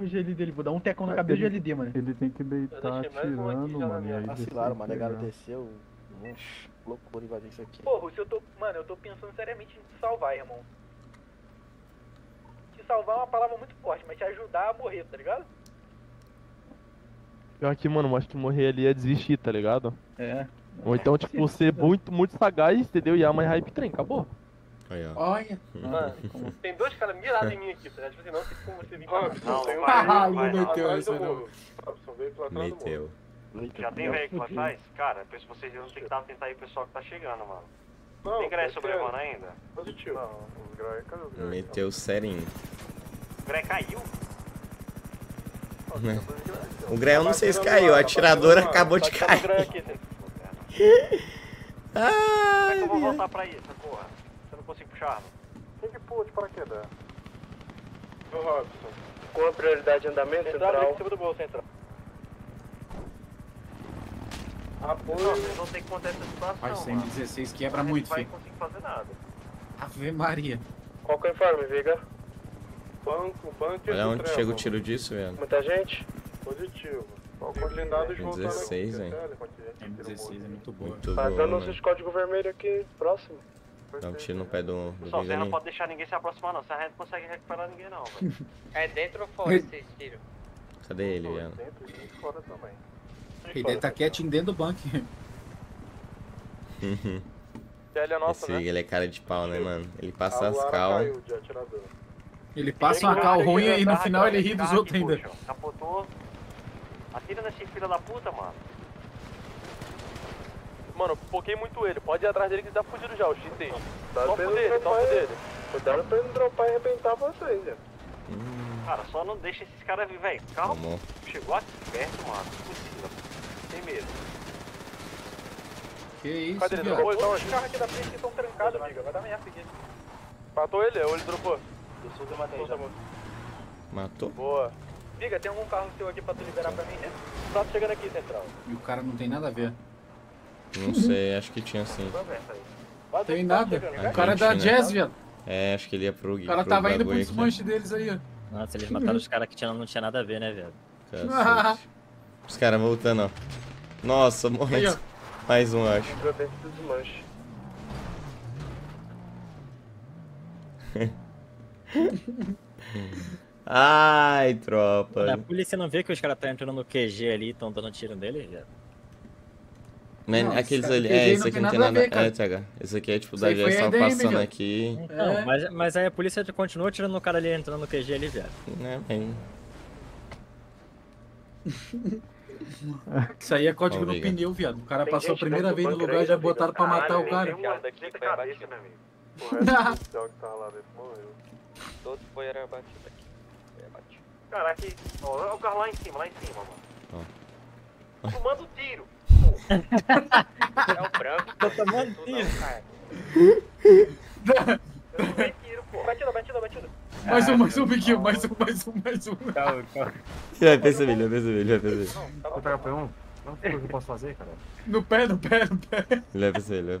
O GLD dele, vou dar um tecão no cabelo do GLD, mano. Ele tem que deitar tirando, mano. Vacilaram, mano. A galera desceu. Oxi, louco por invadir isso aqui. Porra, se eu tô. Mano, eu tô pensando seriamente em te salvar, irmão. Te salvar é uma palavra muito forte, mas te ajudar a morrer, tá ligado? Pior que, mano, acho que morrer ali é desistir, tá ligado? É. Ou então, tipo, ser muito, muito sagaz, entendeu? E a mãe hype trem, acabou. Olha, mano, tem 2 caras mirados em mim aqui, tá ligado? Tipo assim, não sei como você vir pra cá. Não meteu essa, não. Meteu. Já tem veículo atrás? Cara, se vocês não tentar ir pro pessoal que tá chegando, mano. Tem Greg sobrevivendo ainda? Positivo. Não, o Greg caiu. Meteu serinho. O Greg caiu? O Greg eu não sei se caiu, a atiradora acabou de cair. Como é que eu vou voltar pra isso, porra? Consigo puxar? Tem que pular de paraquedas. Meu Robson. Com a prioridade de andamento central. Em cima do gol central. Apoio. Vocês vão ter que contar essa situação. Faz 116 quebra muito, filho. Não consigo fazer nada. Ave Maria. Qual que é o informe, Viga? Banco. Olha onde chega o tiro disso, velho. Muita gente? Positivo. M16, hein? M16 é muito bom. Fazendo os códigos vermelhos aqui, próximo. Dá um tiro no pé do pessoal, você não pode deixar ninguém se aproximar não, se a gente não consegue recuperar ninguém não, velho. É dentro ou fora esse tiro? Cadê ele, velho? Dentro e fora também. Ele tá quietinho dentro do bunker. Esse ele é cara de pau, né, mano? Ele passa as cal. Ele passa uma cal ruim e no final ele ri dos outros ainda. Capotou. Atira nesse filho da puta, mano. Mano, foquei muito ele, pode ir atrás dele que ele tá fugindo já, o X6. Só fuder ele. Cuidado pra ele não dropar e arrebentar vocês, velho. Cara, só não deixa esses caras vir, velho. Calma. Chegou aqui perto, mano. Impossível. Tem medo. Que isso, velho. Cadê ele? Dropou os carros aqui da frente que estão trancados, amiga. Vai dar merda aqui. Matou ele ou ele dropou? Eu sou do matei já. Matou? Boa. Viga, tem algum carro seu aqui pra tu liberar pra mim, né? Tá chegando aqui, central. E o cara não tem nada a ver. Não sei, acho que tinha sim. Tem nada. O cara é da Jazz, viado. É, acho que ele ia pro... O cara tava indo pro desmanche deles aí, ó. Nossa, eles mataram os caras que não tinha nada a ver, né, velho? Os caras voltando, ó. Nossa, morreu. Mais um, acho. Ai, tropa. Na polícia não vê que os caras tá entrando no QG ali e tão dando tiro nele, velho? Mano, aqueles ali. É, esse aqui não tem nada. É, TH. Esse aqui é tipo da gente só passando aqui. Não, mas aí a polícia continua tirando no cara ali, entrando no QG ali, velho. É, bem. Isso aí é código no pneu, viado. O cara passou a primeira vez no lugar e já botaram pra matar o cara. Todos foi era batido aqui. Caraca, olha o carro lá em cima, mano. Tomando tiro. É o branco. Tô tomando tiro. Eu tomei tiro, pô. Batida. Mais um. Calma. Vai perceber. Vou pegar o P1. Não sei o que eu posso fazer, cara. No pé. Ele vai perceber.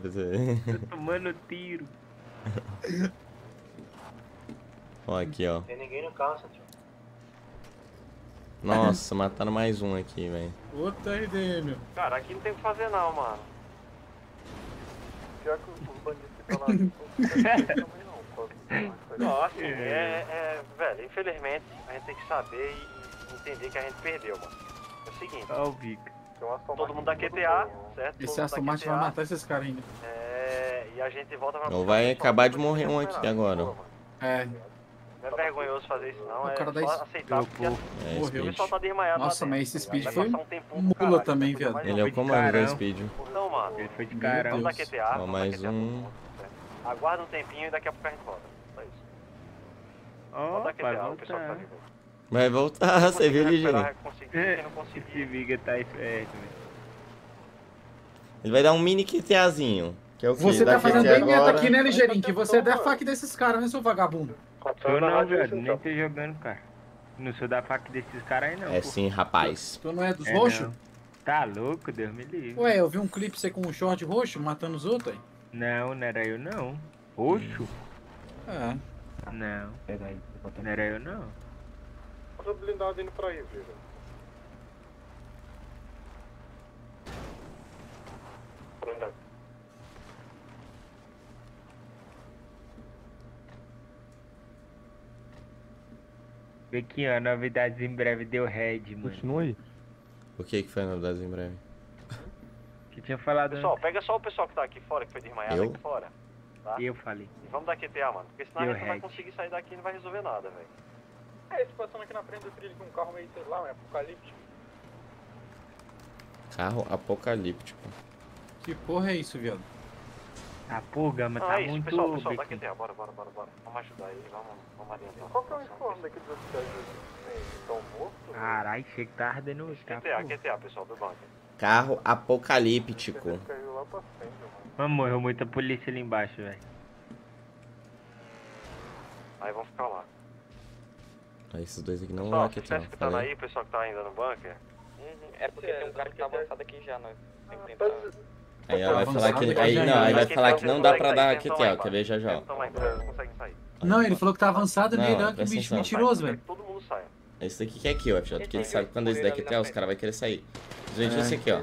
Tô tomando tiro. Ó, aqui, ó. Tem ninguém no carro, tio. Nossa, mataram mais um aqui, velho. Puta ideia, meu. Cara, aqui não tem o que fazer, não, mano. Pior que os bandidos ficam lá. Nossa, velho, infelizmente a gente tem que saber e entender que a gente perdeu, mano. É o seguinte. Ó, o Bica. Todo mundo da QTA, certo? Esse Aston Martin vai matar esses caras ainda. É, e a gente volta pra... Ou vai acabar de morrer um aqui agora. É. Não é vergonhoso fazer isso, não. O cara é só aceitar, porque o pessoal tá desmaiado. Nossa, mas esse Speed foi mula também, viado. Ele é o comando da Speed. Então, mano, ele foi de cara. Vamos na QTA, mais um. Aguarda um tempinho e daqui a pouco a gente volta. Só isso. Volta a QTA, o pessoal tá vivo. Vai voltar, você viu ele, gente? Esse Viga tá aí perto, velho. Ele vai dar um mini QTAzinho. Que é o que você tá fazendo bem meta aqui, né, Ligeirinho? Que você é da faca desses caras, né, seu vagabundo? Eu não, velho, nem tô jogando, cara. Não sou da faca desses caras aí, não. É sim, rapaz. Tu não é dos roxos? Tá louco, Deus me livre. Ué, eu vi um clipe você com um short roxo matando os outros aí. Não, não era eu, não. Roxo? É. Não. Não era eu, não. Olha o blindado indo pra aí, velho. Blindado. Vê aqui, ó, novidades em breve deu red, mano. Continua aí. O que que foi novidades em breve? Que tinha falado... Pessoal, antes. Pega só o pessoal que tá aqui fora, que foi desmaiado aqui fora. Tá? Eu falei. E vamos dar QTA, mano, porque senão deu a gente não vai conseguir sair daqui e não vai resolver nada, velho. É, esse passando aqui na frente do trilho com um carro meio, sei lá, um apocalíptico. Carro apocalíptico. Que porra é isso, viado? Ah, pô, Gama, tá muito... Pessoal, dá QTA, bora. Vamos ajudar aí, vamos adiantar. Qual que é o informe daqui dos hospitais? Estão mortos? Caralho, achei que tava ardendo os caras. QTA, pessoal, do bunker. Carro apocalíptico. Mano, morreu muita polícia ali embaixo, velho. Aí vão ficar lá. Aí esses dois aqui não vão lá, QTA. Pessoal, vocês que estão aí, pessoal que tá ainda no bunker? É porque tem um cara que tá avançado aqui já, nós tem que tentar... Aí ela vai falar que ele... aí vai falar que não dá pra dar QTA, quer ver já. Não, ele falou que tá avançado nele, olha que bicho mentiroso, velho. Esse daqui que é aqui, ó, porque ele sabe que quando esse daqui QTA, os caras vão querer sair. Gente, esse aqui, ó.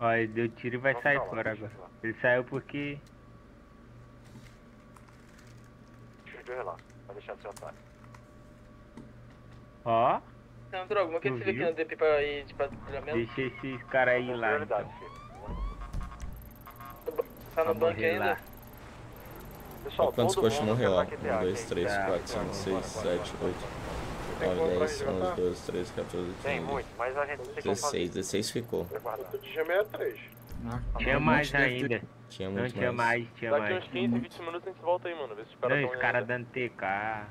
Ó, ele deu tiro e vai sair fora agora. Ele saiu porque... Ó. Sandro, alguma coisa que você vê aqui no DP pra ir de patrulhamento? Deixa esses caras aí lá, então. Tá no banco ainda? Pessoal, quantos coxos morreu? 1, 2, 3, 4, 5, 6, 7, 8, 9, 10, 11, 12, 13, 14, 15. Tem muito, mas a gente tem 16 ficou. Eu tinha 63. Tinha mais ainda. Tinha muito mais. Tinha mais. Daqui uns 15, 20 minutos a gente volta aí, mano. Vê se os caras estão. Os caras dando TK. Tá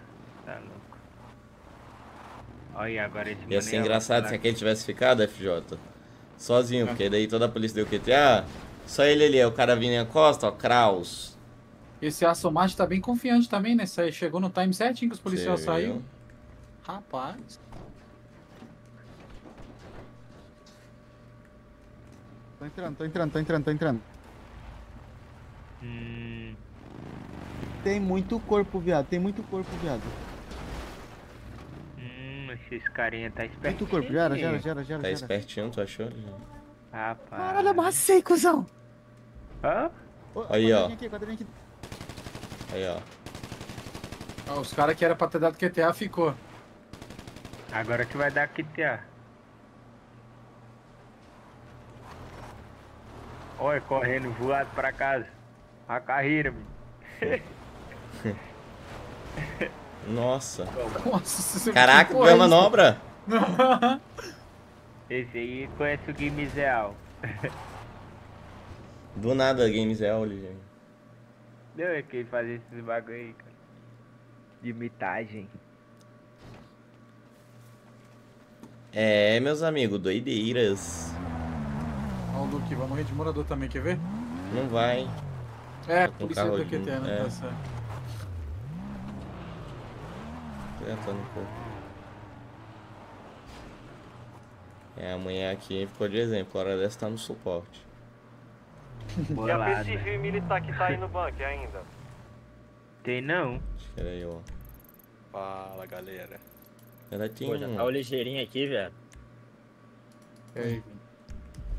louco. Olha, agora esse. Ia ser engraçado se aquele tivesse ficado, FJ. Sozinho, porque daí toda a polícia deu QTA. Só ele ali, o cara vindo em costa, ó, Kraus. Esse Aston Martin tá bem confiante também, né? Chegou no time certinho que os policiais saíram. Rapaz. Tô entrando. Tem muito corpo, viado. Tem muito corpo, viado. Esses carinha tá espertinho. Muito corpo, já era. Tá espertinho, tu achou? Rapaz. Caralho, amassei, cuzão. Hã? Aí, ó. Aí, ó. Ah, os caras que era pra ter dado QTA ficou. Agora que vai dar QTA. Olha, correndo, voado pra casa. A carreira, meu. Nossa. Nossa, caraca, foi a manobra. Esse aí conhece o Game Zeal. Do nada, Game Zeal, gente. Não, é quem fazia esses bagulho aí, cara. De imitagem. É, meus amigos, doideiras. Olha o Duque, vai morrer de morador também, quer ver? Não vai. É, por isso da QT, né? Tá certo. É, amanhã aqui ficou de exemplo, a hora dessa tá no suporte. E a pista civil militar que tá aí no bunker ainda? Tem não. Espera aí, ó. Fala, galera. Ela tem. Pô, já tá o ligeirinho aqui, velho. Ei.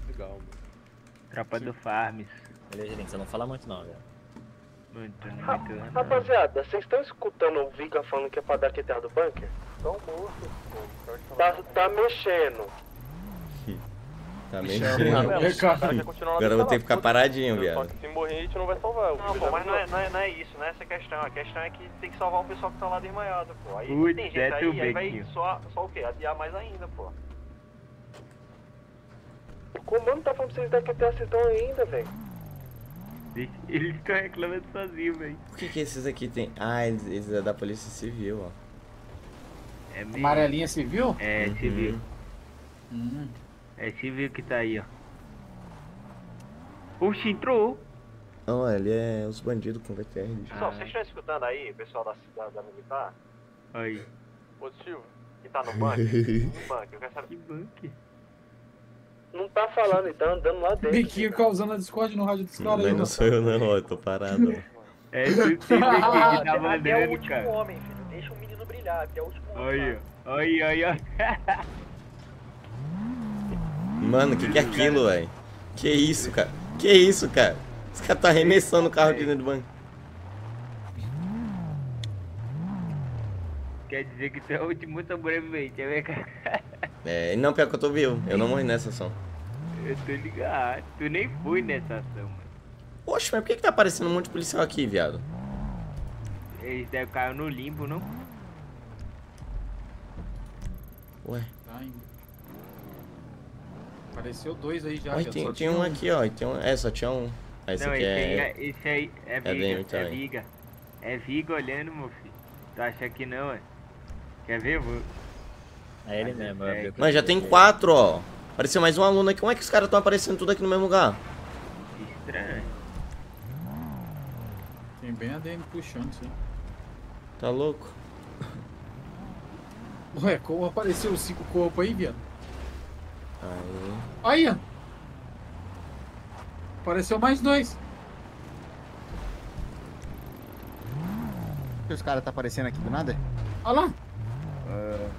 Legal, mano. Tropa do Farms. Ligeirinho, você não fala muito não, velho. Muito. Rapaziada, vocês estão escutando o Viga falando que é pra dar QTA do bunker? Tão morto, pô. Tá mexendo. Tá mexendo. Agora eu vou ter que ficar paradinho, viado. Só que se morrer, a gente não vai salvar. Não, pô, mas não é isso, não é essa questão. A questão é que tem que salvar o pessoal que tá lá desmaiado, pô. Aí tem gente aí vai só o quê? Adiar mais ainda, pô. O comando tá falando pra vocês dar QTA, vocês estão ainda, velho. Eles ficam reclamando sozinhos, velho. Por que esses aqui tem? Ah, eles é da polícia civil, ó. É meio... Amarelinha civil? É, civil. É civil que tá aí, ó. Oxi, entrou. Não, ele é os bandidos com VTR. Pessoal, vocês estão escutando aí, pessoal da cidade da militar? Aí. Positivo. Que tá no bunker? No bunker, eu quero saber. Que bunker? Não tá falando, ele tá andando lá dentro. Biquinho causando a Discord no rádio dos caras. Não sou eu não, ó, eu tô parado. É isso que tem que tá mandando, é o último homem, filho. Deixa o menino brilhar, até o último homem. Olha. Mano, que é aquilo, velho? Que isso, cara? Que isso, cara? Os caras tá arremessando o carro aqui dentro do banco. Quer dizer que tu é o último sobrevivente, né, cara? É, não, pior que eu tô vivo, eu não morri nessa ação. Eu tô ligado, tu nem fui nessa ação, mano. Oxe, mas por que tá aparecendo um monte de policial aqui, viado? Eles devem cair no limbo, não? Ué. Apareceu dois aí já. Ué, tem um aqui, ó, tem um... É, só tinha um. Ah, esse não, aqui é... Esse aí é Viga, é Viga. É Viga olhando, meu filho. Tu acha que não, é? Quer ver, vô? É ele mesmo, é. Mas já tem 4, ó. Apareceu mais um aluno aqui. Como é que os caras estão aparecendo tudo aqui no mesmo lugar? Estranho. Tem bem a DM puxando isso aí. Tá louco? Ué, como apareceu 5 corpos aí, viado? Aí. Olha! Apareceu mais 2. Por que os caras tá aparecendo aqui do nada? Olha lá!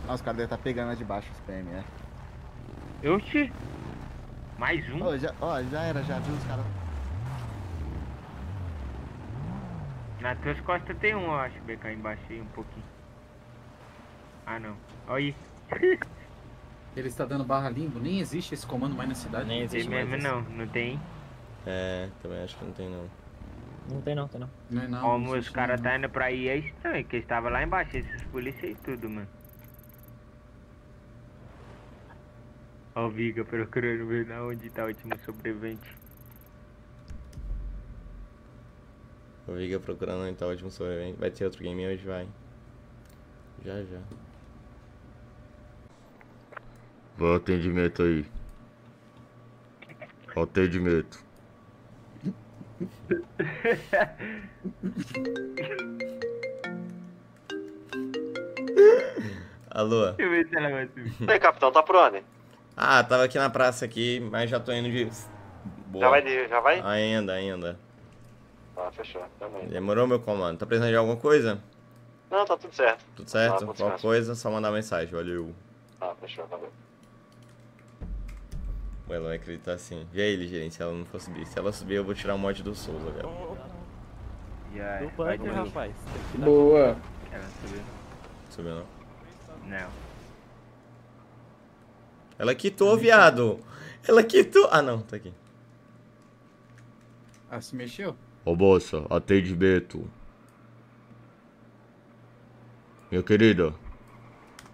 Nossa, o cara deve tá pegando a de baixo os PM, né? Oxi! Mais um? Já viu os caras. Na tuas costas tem um, eu acho, BK, embaixo aí um pouquinho. Ah, não. Olha aí. Ele está dando barra limbo, nem existe esse comando mais na cidade. Nem existe mesmo, não. Não tem. É, também acho que não tem, não. Não tem não. Como os caras tá indo pra aí é estranho, que eles estavam lá embaixo, esses polícia e tudo, mano. Ó o Viga procurando ver na onde tá o último sobrevivente. O Viga procurando onde tá o último sobrevivente. Vai ter outro game hoje, vai. Já. Vai atendimento aí. Atendimento. Alô? Deixa eu ver se ela vai subir. Ei, capitão, tá por onde? Ah, tava aqui na praça aqui, mas já tô indo de... Boa. Já vai? Ainda. fechou. Também. Demorou, meu comando. Tá precisando de alguma coisa? Não, tá tudo certo. Tudo certo? Tá, qualquer coisa, só mandar mensagem. Valeu. Ah, fechou, valeu. O Elon acredita assim. Vê ele, gerente, se ela não for subir. Se ela subir, eu vou tirar o mod do Souza, velho. Do bunker, rapaz. Boa. Ela subiu. Subiu não? Não. Ela quitou, viado. Ela quitou. Ah, não. Tá aqui. Ah, se mexeu? Ô, bolsa, atende Beto. Meu querido.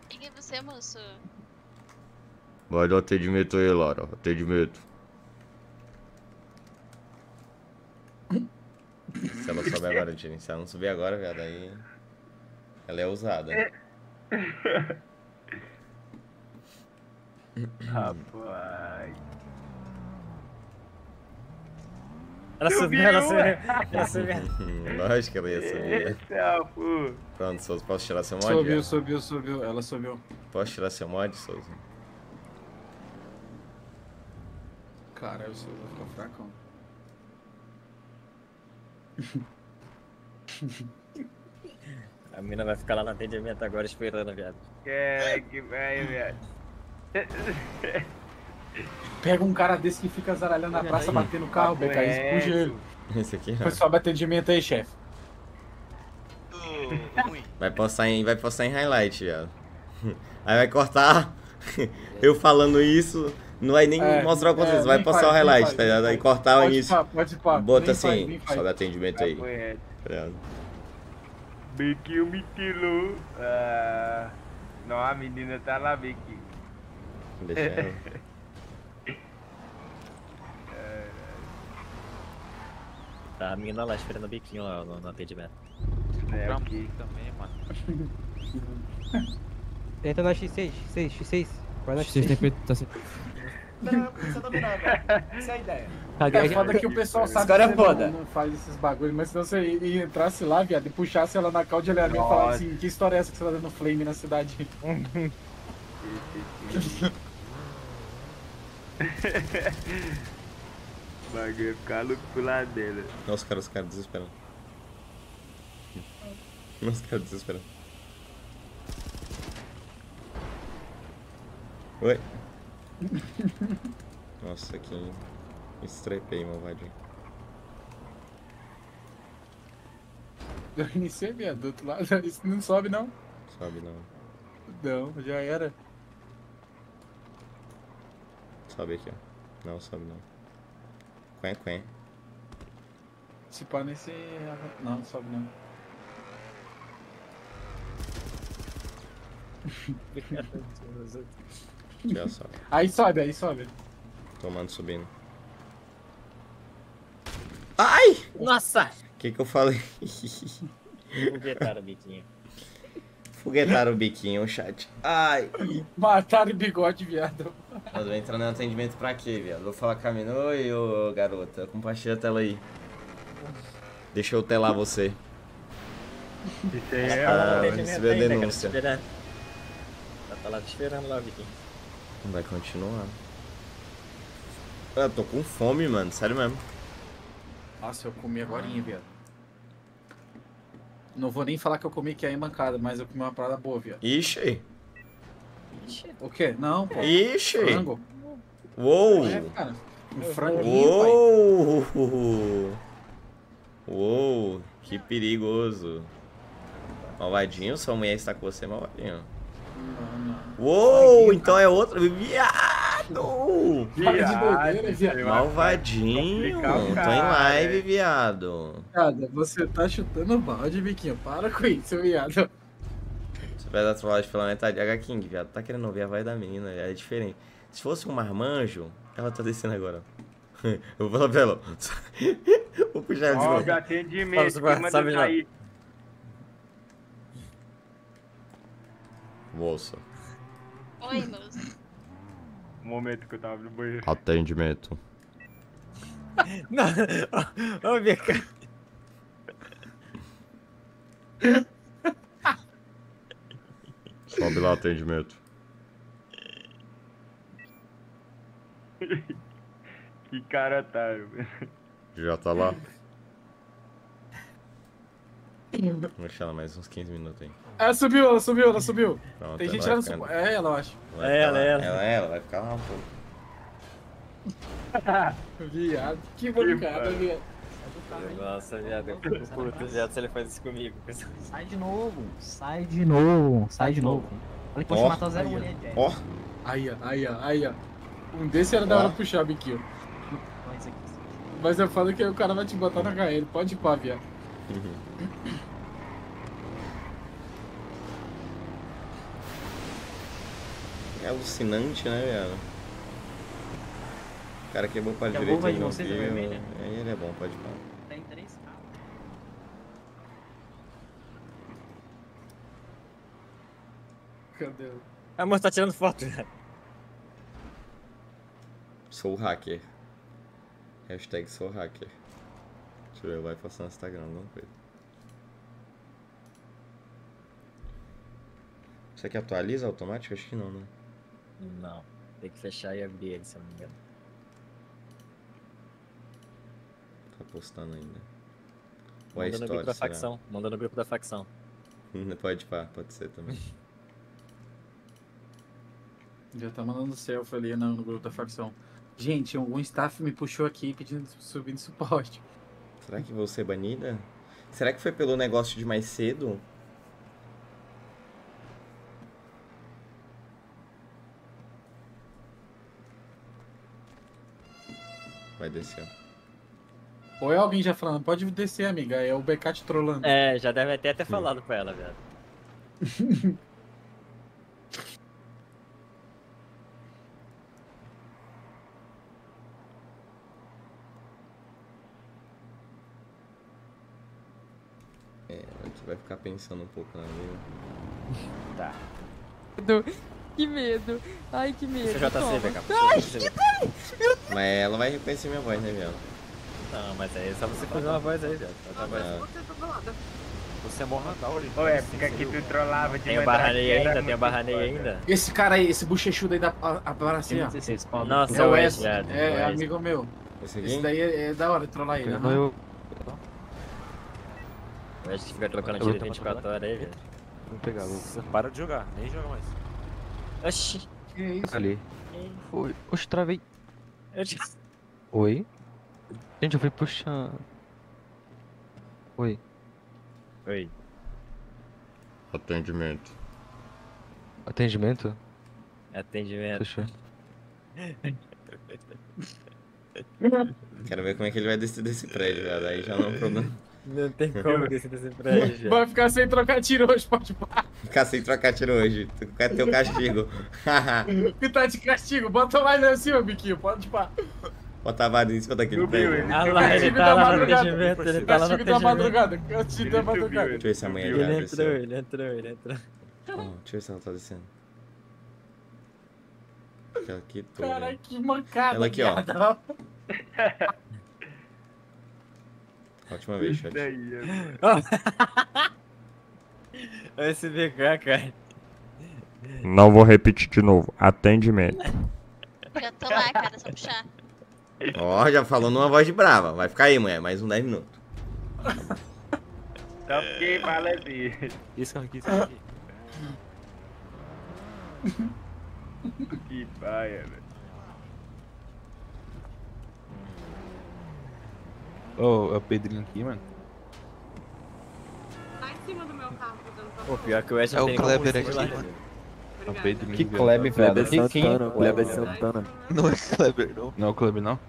Quem é você, moço? Vai dar atendimento aí, Lara. Atendimento. Se ela sobe agora, Tini. Se ela não subir agora, viado, aí... Ela é ousada. Rapaz... Ela subiu, ela subiu. Lógico que ela ia subir. Pronto, Souza, posso tirar seu mod? Subiu, subiu, subiu. Ela subiu. Posso tirar seu mod, Souza? Caralho, o Souza ficou fracão. A mina vai ficar lá no atendimento agora esperando, viado. É, que vai, viado. Pega um cara desse que fica zaralhando na praça, batendo o carro, BK, explode ele. Esse aqui, ó. Foi só atendimento aí, chefe. Vai postar em highlight, viado. Aí vai cortar eu falando isso, não vai nem mostrar o contexto, vai postar o highlight, tá ligado? Aí cortar o início. Bota assim, só atendimento aí. BK me tirou. Não, a menina tá lá, BK. Deixa ela. Tá a menina lá esperando o biquinho lá no atendimento. É, aqui também, mano. Tenta na X6, X6, X6. Vai na X6. X6 tem feito, tá sem. Não, você tá dominando, velho. Essa é a ideia. É foda que o pessoal sabe que você não faz esses bagulhos, mas se você entrasse lá, viado, e puxasse ela na calda, ela ia falar assim: que história é essa que você tá dando flame na cidade? Bagulho ia ficar louco pro lado dele. Nossa, cara, os caras desesperando. Nossa, cara, desesperando. Oi. Nossa, aqui. Me estrepei, malvadinho. Eu iniciei, viado, do outro lado. Isso não sobe, não? Sobe, não. Não, já era. Sobe aqui, ó. Não, sobe, não. Quen, quen. Se pá nesse... Não, não sobe não. Já sobe. Aí sobe, aí sobe. Tomando, subindo. Ai! Nossa! Que eu falei? Foguetaram o biquinho. Foguetaram o biquinho, chat. Ai! Mataram o bigode, viado. Eu tô entrando no atendimento pra quê, viado? Vou falar com a mina. Oi, ô garota, compartilha a tela aí. Deixa eu telar você. Ah, recebeu a denúncia. Ela tá lá te esperando lá, Vicky. Vai continuar. Eu tô com fome, mano, sério mesmo. Nossa, eu comi agorinha, viado. Não vou nem falar que eu comi que é mancada, mas eu comi uma parada boa, viado. Ixi! O que? Não, pô. Ixi! Frango. Uou! É, cara. Um franguinho, uou! Pai. Uou! Que perigoso. Malvadinho, sua mulher está com você, malvadinho. Não. Uou! Então é outro. Viado! Viado. Malvadinho! Tô em live, viado. Viado, você tá chutando balde, biquinho. Para com isso, viado. Vai dar trollagem pela metade. H King, viado, tá querendo ouvir a vai da menina, é diferente. Se fosse um marmanjo, ela tá descendo agora. Eu vou falar pra ela. Vou puxar ela de atendimento, sabe já. Moça. Oi, moça. Momento que eu tava no banheiro. Atendimento. Não, ô, BK. Sobe lá, atendimento. Que cara tá, velho. Já tá lá. Vou deixar ela mais uns 15 minutos aí. Ela subiu, ela subiu, ela subiu. Pronto, tem gente lá no subiu. É ela, eu acho. É ela, é ela. Ela vai ficar lá um pouco. Viado, que bancada, viado. Nossa, viado, eu fico curto, viado, se ele faz isso comigo. Sai de novo, sai de novo, sai de novo. Olha que pode matar o zero mulher. Ó, aí, ó, aí, ó, aí, ó. Um desse era da hora puxar, biquinho. Mas eu falo que o cara vai te botar na carreira, pode ir pá, viado. É alucinante, né, velho? O cara que é bom pra direita, ele não viu. Ele é bom, pode falar. Tem três carros. Cadê? Ah, mas tá tirando foto, velho. Sou o hacker. Hashtag sou hacker. Deixa eu ver, vai postar no Instagram alguma coisa. Isso aqui atualiza automático? Acho que não, né? Não, tem que fechar e abrir ele, se eu não me engano. Tá postando ainda. Ou é história, será? Manda no grupo da facção. Pode pá, pode ser também. Já tá mandando selfie ali no grupo da facção. Gente, algum staff me puxou aqui pedindo subindo suporte. Será que vou ser banida? Será que foi pelo negócio de mais cedo? Vai descer. Ou é alguém já falando, pode descer, amiga, é o BK te trollando. É, já deve até falado pra ela, velho. É, a gente vai ficar pensando um pouco na vida. Tá. Que medo. Ai, que medo. Você já tá sem, BK. Ai, que dano! Mas ela vai reconhecer minha voz, né, velho? Não, mas aí é só você fazer uma voz aí, velho. Ah, você é morradão, ele. Ué, fica aqui, tu trollava de novo. Tem o Barranei ainda, tem o Barranei ainda. Esse cara aí, esse bochechudo aí da Baracena. Não sei se respawn. Nossa, é o West. É, amigo meu. Esse daí é da hora de trollar ele, né? O West fica trocando tiro 24 horas aí, velho. Vamos pegar, Lucas. Para de jogar, nem joga mais. Oxi. Que isso? Ali. Foi. Oxi, travei. Oi? Gente, eu fui puxar. Oi. Oi. Atendimento. Atendimento? Atendimento. Fechou. Quero ver como é que ele vai descer desse prédio, velho. Aí já não é um problema. Não tem como descer desse prédio. Vai ficar sem trocar tiro hoje, pode parar. Ficar sem trocar tiro hoje. Quer ter o castigo. Tá de castigo. Bota mais lá em cima, biquinho. Pode parar. Bota a vara em cima daquele prédio. Ah lá, ele tá lá no atendimento, ele tá lá no atendimento. Castigo da madrugada. Deixa eu ver se a mãe já desceu. Ele entrou, Deixa eu ver se ela tá descendo. Aquela aqui toda. Caralho, que mancada. Ela aqui, ó. Última vez, chat. Olha esse BK, cara. Não vou repetir de novo. Atendimento. Já tô lá, cara, só puxar. Ó, já falou numa voz de brava. Vai ficar aí, mulher, mais uns 10 minutos. Só fiquei maledinho. Isso aqui. Que paia, velho. Ô, é o Pedrinho aqui, mano. Lá em cima do meu carro, dando pior que o West é o Kleber aqui, mano. Que Kleber, velho? Kleber Santana. Não é Kleber, não. Não é Kleber, não?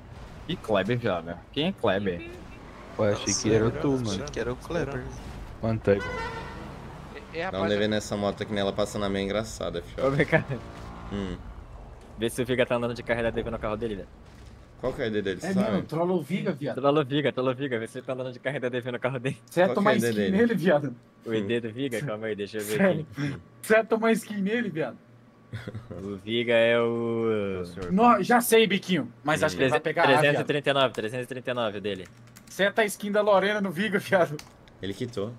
Que Kleber, velho? Quem é Kleber? Pô, achei que era tu, mano. Achei que era o Kleber. Mano, tá aí. Dá um DV nessa moto aqui nela, passando a meia engraçada, fio. Ô, BK. Vê se o Viga tá andando de carreira DV no carro dele, velho. Qual que é o ID dele, sabe? É mesmo, trola o Viga, viado. Trola o Viga. Vê se ele tá andando de carreira DV no carro dele. Você vai tomar skin nele, viado. O ID do Viga? Calma aí, deixa eu ver aqui. Você vai tomar skin nele, viado? O Viga é o... Não, já sei, biquinho, mas acho que ele vai pegar 339 dele. Seta a skin da Lorena no Viga, viado. Ele quitou.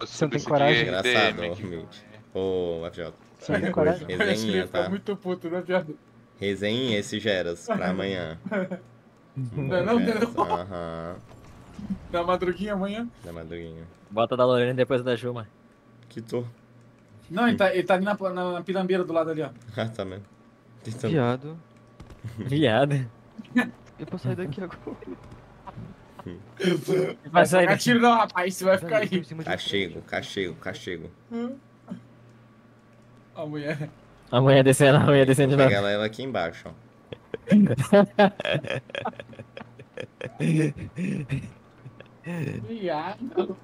Você não tem coragem. Engraçado, realmente. Ô, FJ. Você não tem coragem? Resenha, tá? Muito puto, né, viado? Resenha esse Geras pra amanhã. Não, não, não. Aham. Da madruguinha amanhã? Da madruguinha. Bota da Lorena depois da Juma. Quitou. Não, ele tá ali na pirambeira do lado ali, ó. Ah, tá mesmo. Viado. Viado. Eu posso sair daqui agora. Vai sair daqui. Atira não, rapaz, você vai ficar aí. Cachego. A mulher. A mulher descendo. Vou pegar ela aqui embaixo, ó. Viado.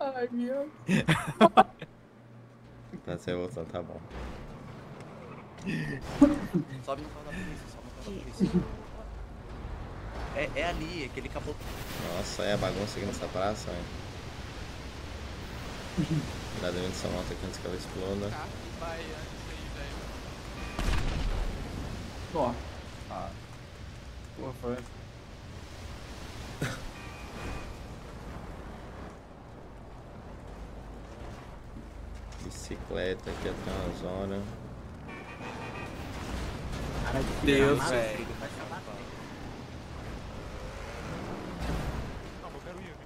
Ai, meu. Tá, você vai voltar, tá bom. Sobe no carro da polícia, É ali, é aquele caboclo. Nossa, é a bagunça aqui nessa praça, velho. Cuidado dentro dessa moto aqui antes que ela exploda. Ó. Ah. Porra, foi. Bicicleta aqui até uma zona. Ai, Deus, velho. Não, eu quero ir, amigo.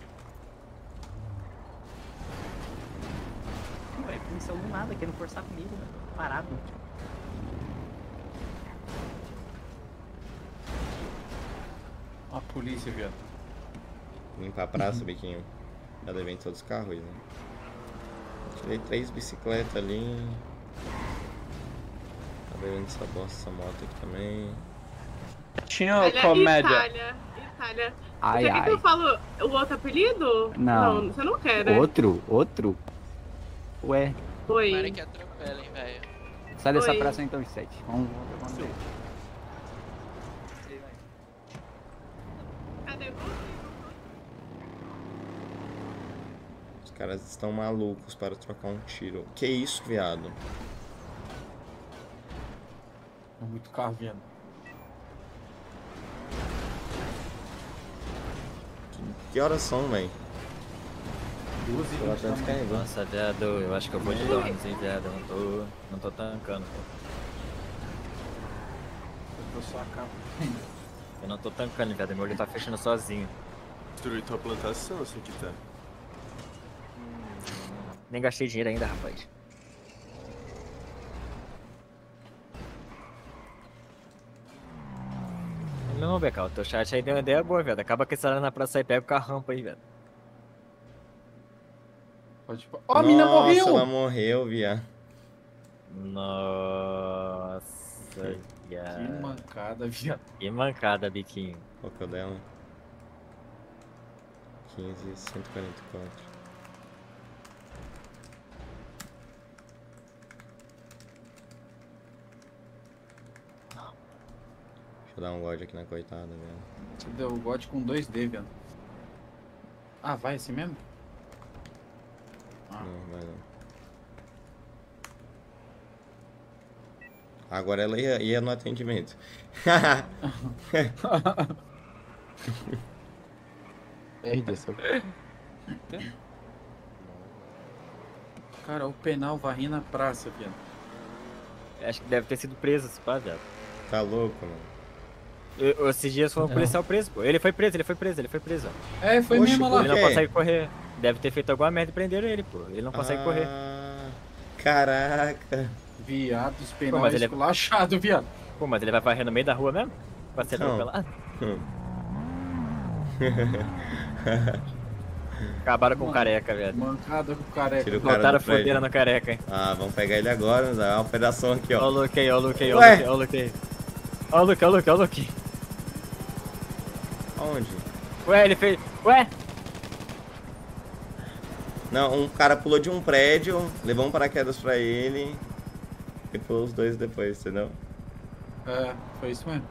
Ué, punição do nada, querendo forçar comigo, velho. Parado. A polícia, viado. Limpar a praça, biquinho. Já devem todos os carros, né? Tirei 3 bicicletas ali. Tá devendo essa bosta, essa moto aqui também. Tinha olha, comédia. Itália. Ai, você quer que eu falo o outro apelido? Não, você não quer, né? Outro? Ué. Oi. Para que atropelem, velho. Sai dessa praça então, 7. Vamos ver. Os caras estão malucos para trocar um tiro. Que isso, viado? É muito carro vindo. Que horas são, véi? 2h20. Nossa, viado, eu acho que eu vou te dar um desenho, viado. Eu não tô tancando, pô. Eu tô só a capa. Eu não tô tancando, viado. Meu olho tá fechando sozinho. Destruir tua plantação, eu sei que tá. Nem gastei dinheiro ainda, rapaz. Não, BK, o teu chat aí deu uma ideia boa, velho. Acaba que essa hora na praça aí, pega com a rampa aí, velho. Pode... Ó, a mina morreu! Ela morreu, viado. Nossa, viado. Que mancada, viado. Que mancada, biquinho. Qual que é o dela? 15, 144. Deixa eu dar um God aqui na coitada, velho. Você deu o God com 2D, velho. Ah, vai esse mesmo? Ah. Não, vai não. Agora ela ia no atendimento. Perde essa. Cara, o penal varri na praça, velho. Acho que deve ter sido preso esse pá, velho. Tá louco, mano. Esses dias foi um policial preso, pô. Ele foi preso. É, foi oxe, mesmo lá. Ele não consegue correr. Deve ter feito alguma merda e prenderam ele, pô. Ele não consegue correr. Caraca. Viado, os penais esculachado, viado. Pô, mas ele vai varrer no meio da rua mesmo? Pra ser atropelado? Acabaram com o careca, velho. Mancada com o careca. Botaram fodeira no careca, hein. Ah, vamos pegar ele agora, dá uma pedação aqui, ó. Ó o Luke aí. Olha o Luke. Onde? Ué, ele fez... Ué? Não, um cara pulou de um prédio, levou um paraquedas pra ele e pulou os dois depois, entendeu? É, foi isso mesmo.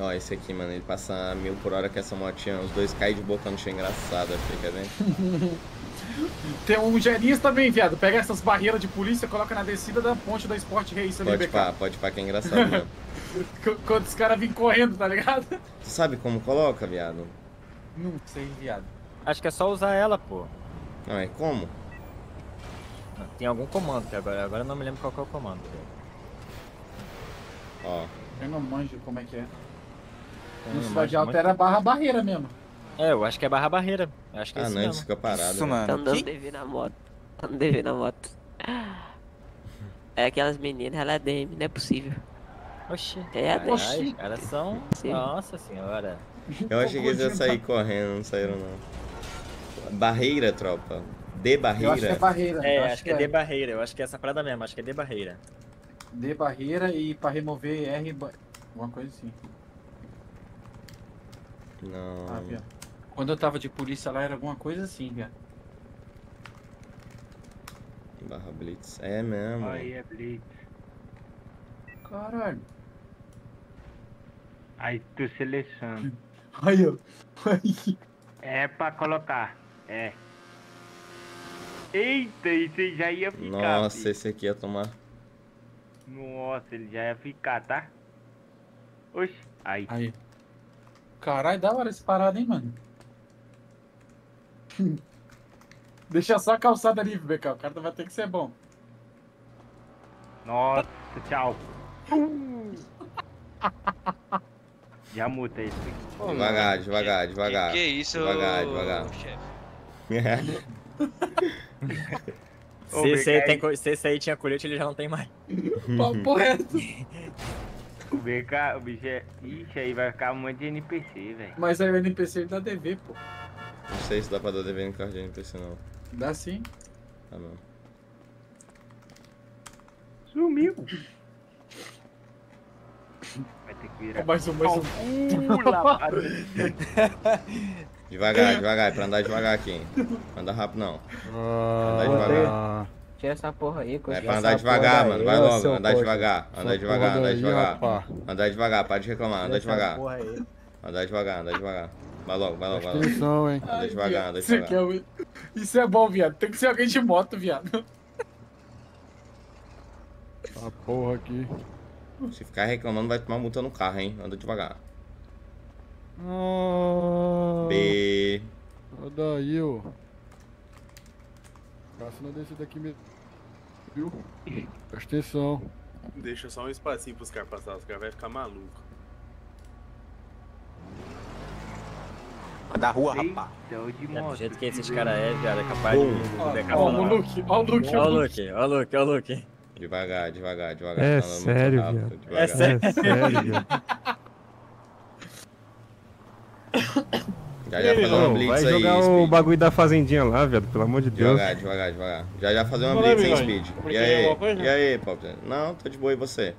Ó, esse aqui, mano, ele passa a 1000 por hora com essa motinha, os dois caem de boca no chão, engraçado, fica bem. Tem um gerinhas também, viado. Pega essas barreiras de polícia, coloca na descida da ponte da Sport Race ali, BK. Pode pá, que é engraçado, mano. Quando os caras vêm correndo, tá ligado? Tu sabe como coloca, viado? Não sei, viado. Acho que é só usar ela, pô. Não, é como? Tem algum comando que agora eu não me lembro qual que é o comando. Ó. Eu não manjo como é que é. Isso vai de altera a barreira mesmo. É, eu acho que é barreira. Eu acho que é isso. Ah, não, isso fica parado. Isso, mano. Tá andando devendo a moto. Tá andando devendo a moto. É aquelas meninas, ela é DM, não é possível. Oxi. É a DM. Elas são. Nossa senhora. Eu achei que eles iam sair correndo, não saíram não. Barreira, tropa. De barreira? Eu acho que é barreira. É, acho que é de barreira. Eu acho que é essa parada mesmo, acho que é de barreira. De barreira e pra remover R. Alguma coisa assim. Não. Ah, viado. Quando eu tava de polícia lá era alguma coisa assim, viado. Barra Blitz. É mesmo. Aí é Blitz. Caralho. Aí tu seleciona. Aí eu. É pra colocar. É. Eita, esse já ia ficar. Nossa, filho. Esse aqui ia tomar. Nossa, ele já ia ficar, tá? Oxi. Aí. Caralho, da hora esse parado, hein, mano? Deixa só a calçada livre, BK. O cara vai ter que ser bom. Nossa, tchau. Já muta isso aqui. Devagar. Que isso? Devagar. Se esse aí tinha colete, ele já não tem mais. Papo reto. O BK, o bicho é... Ixi, aí vai ficar um monte de NPC, velho. Mas aí o NPC ele dá DV, pô. Não sei se dá pra dar DV no carro de NPC, não. Dá sim. Ah, não. Sumiu. Vai ter que virar... Oh, mais um. Devagar, pra andar devagar aqui, hein. Pra andar rápido, não. Pra andar devagar. Tira essa porra aí, coisa. É pra andar devagar, mano. Vai logo, andar devagar, para de reclamar, andar devagar. Vai logo. Andar devagar. Isso é bom, viado. Tem que ser alguém de moto, viado. Essa porra aqui. Se ficar reclamando, vai tomar multa no carro, hein. Anda devagar. B. Olha aí, ó. Passa na descida aqui mesmo. Viu? Presta atenção. Deixa só um espacinho pros caras passarem, os caras vão ficar malucos. Da rua, rapá. Do jeito que esses caras é, viado, é capaz de... Ó o Luke. Devagar. É sério, viado. É sério. Já fazer uma blitz aí. Vai jogar o bagulho da fazendinha lá, velho, pelo amor de Deus. Devagar. Já fazer uma blitz em speed. E aí, Pop? Não, tô de boa, e você?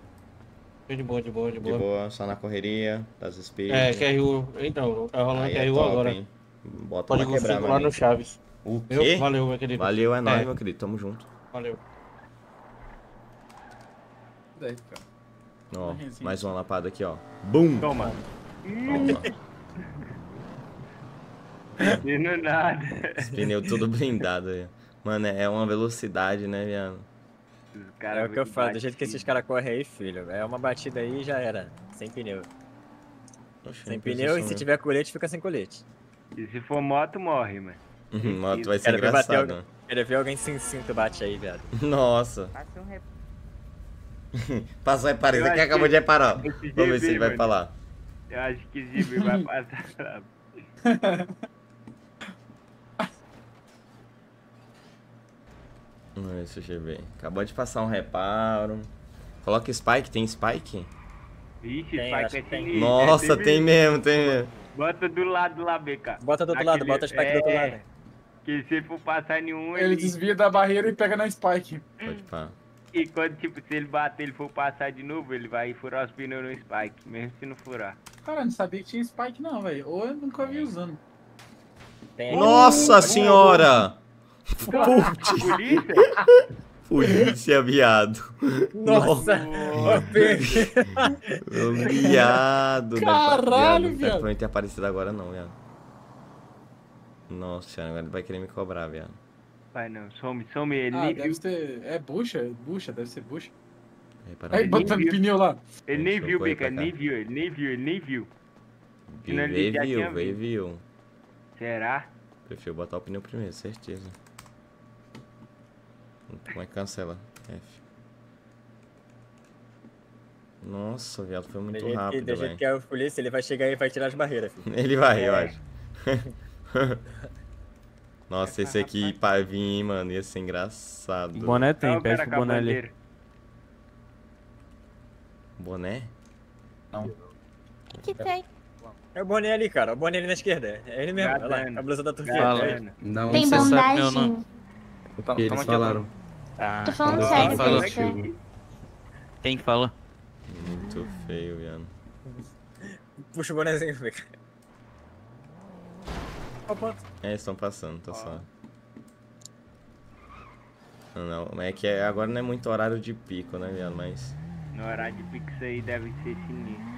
Tô de boa. De boa, só na correria, das speed. É, QRU. Então, tá rolando QRU agora. Hein? Bota pra quebrar, mano. Lá no Chaves. O quê? Valeu, meu querido. Valeu, é nóis, meu querido. Tamo junto. Valeu. Daí, cara. Ó, mais uma lapada aqui, ó. Bum! Toma. Não nada. Os pneus tudo blindado aí. Mano, é uma velocidade, né, viado? É o que eu falo, do jeito que esses caras correm aí, filho. É uma batida aí e já era. Sem pneu. Oxe, sem pneu e se tiver colete, fica sem colete. E se for moto, morre, mano. Moto vai ser engraçado. Quero ver alguém sem cinto bate aí, viado. Nossa. Passou em parede, quem acabou de reparar? Vamos ver se ele vai falar. Eu acho que Gibi vai passar. Isso, GB. Acabou de passar um reparo. Coloca Spike, tem Spike? Vixe, Spike tem. Nossa, tem mesmo. Bota do lado lá, BK. Bota do outro lado, bota Spike do outro lado. Que se for passar nenhum. Ele desvia da barreira e pega na Spike. Pode pá. E quando, tipo, se ele bater, ele for passar de novo, ele vai furar os pneus no Spike, mesmo se não furar. Cara, não sabia que tinha Spike não, velho. Ou eu nunca vi usando. Nossa senhora! Putz! Polícia, viado. Nossa. Viado. Caralho, viado. Não ter aparecido agora não, viado. Nossa senhora, agora ele vai querer me cobrar, viado. Vai não, some ele. Ah, deve ser... É bucha, deve ser bucha. Aí, bota o pneu lá. Ele nem viu, BK, ele nem viu. Veio, viu. Será? Prefiro botar o pneu primeiro, certeza. Como é que cancela? F. Nossa, viado, foi muito rápido, velho. Deixa que a polícia, ele vai chegar e vai tirar as barreiras, filho. Ele vai, eu acho. Nossa, esse aqui pra vir, mano, ia ser engraçado. Boné tem, pede pro boné ali. Boné? Não. O que tem? É o boné ali, cara. O boné ali na esquerda. É ele mesmo. Olha lá, a blusa da Turquia. Não, tem bondagem. Eles falaram. Ah, tô falando sério, falou. Quem que falou? Muito feio, viado. Puxa o bonézinho, fica. É, eles estão passando, tá só. Não, é que agora não é muito horário de pico, né, viado? Mas... No horário de pico isso aí deve ser sinistro.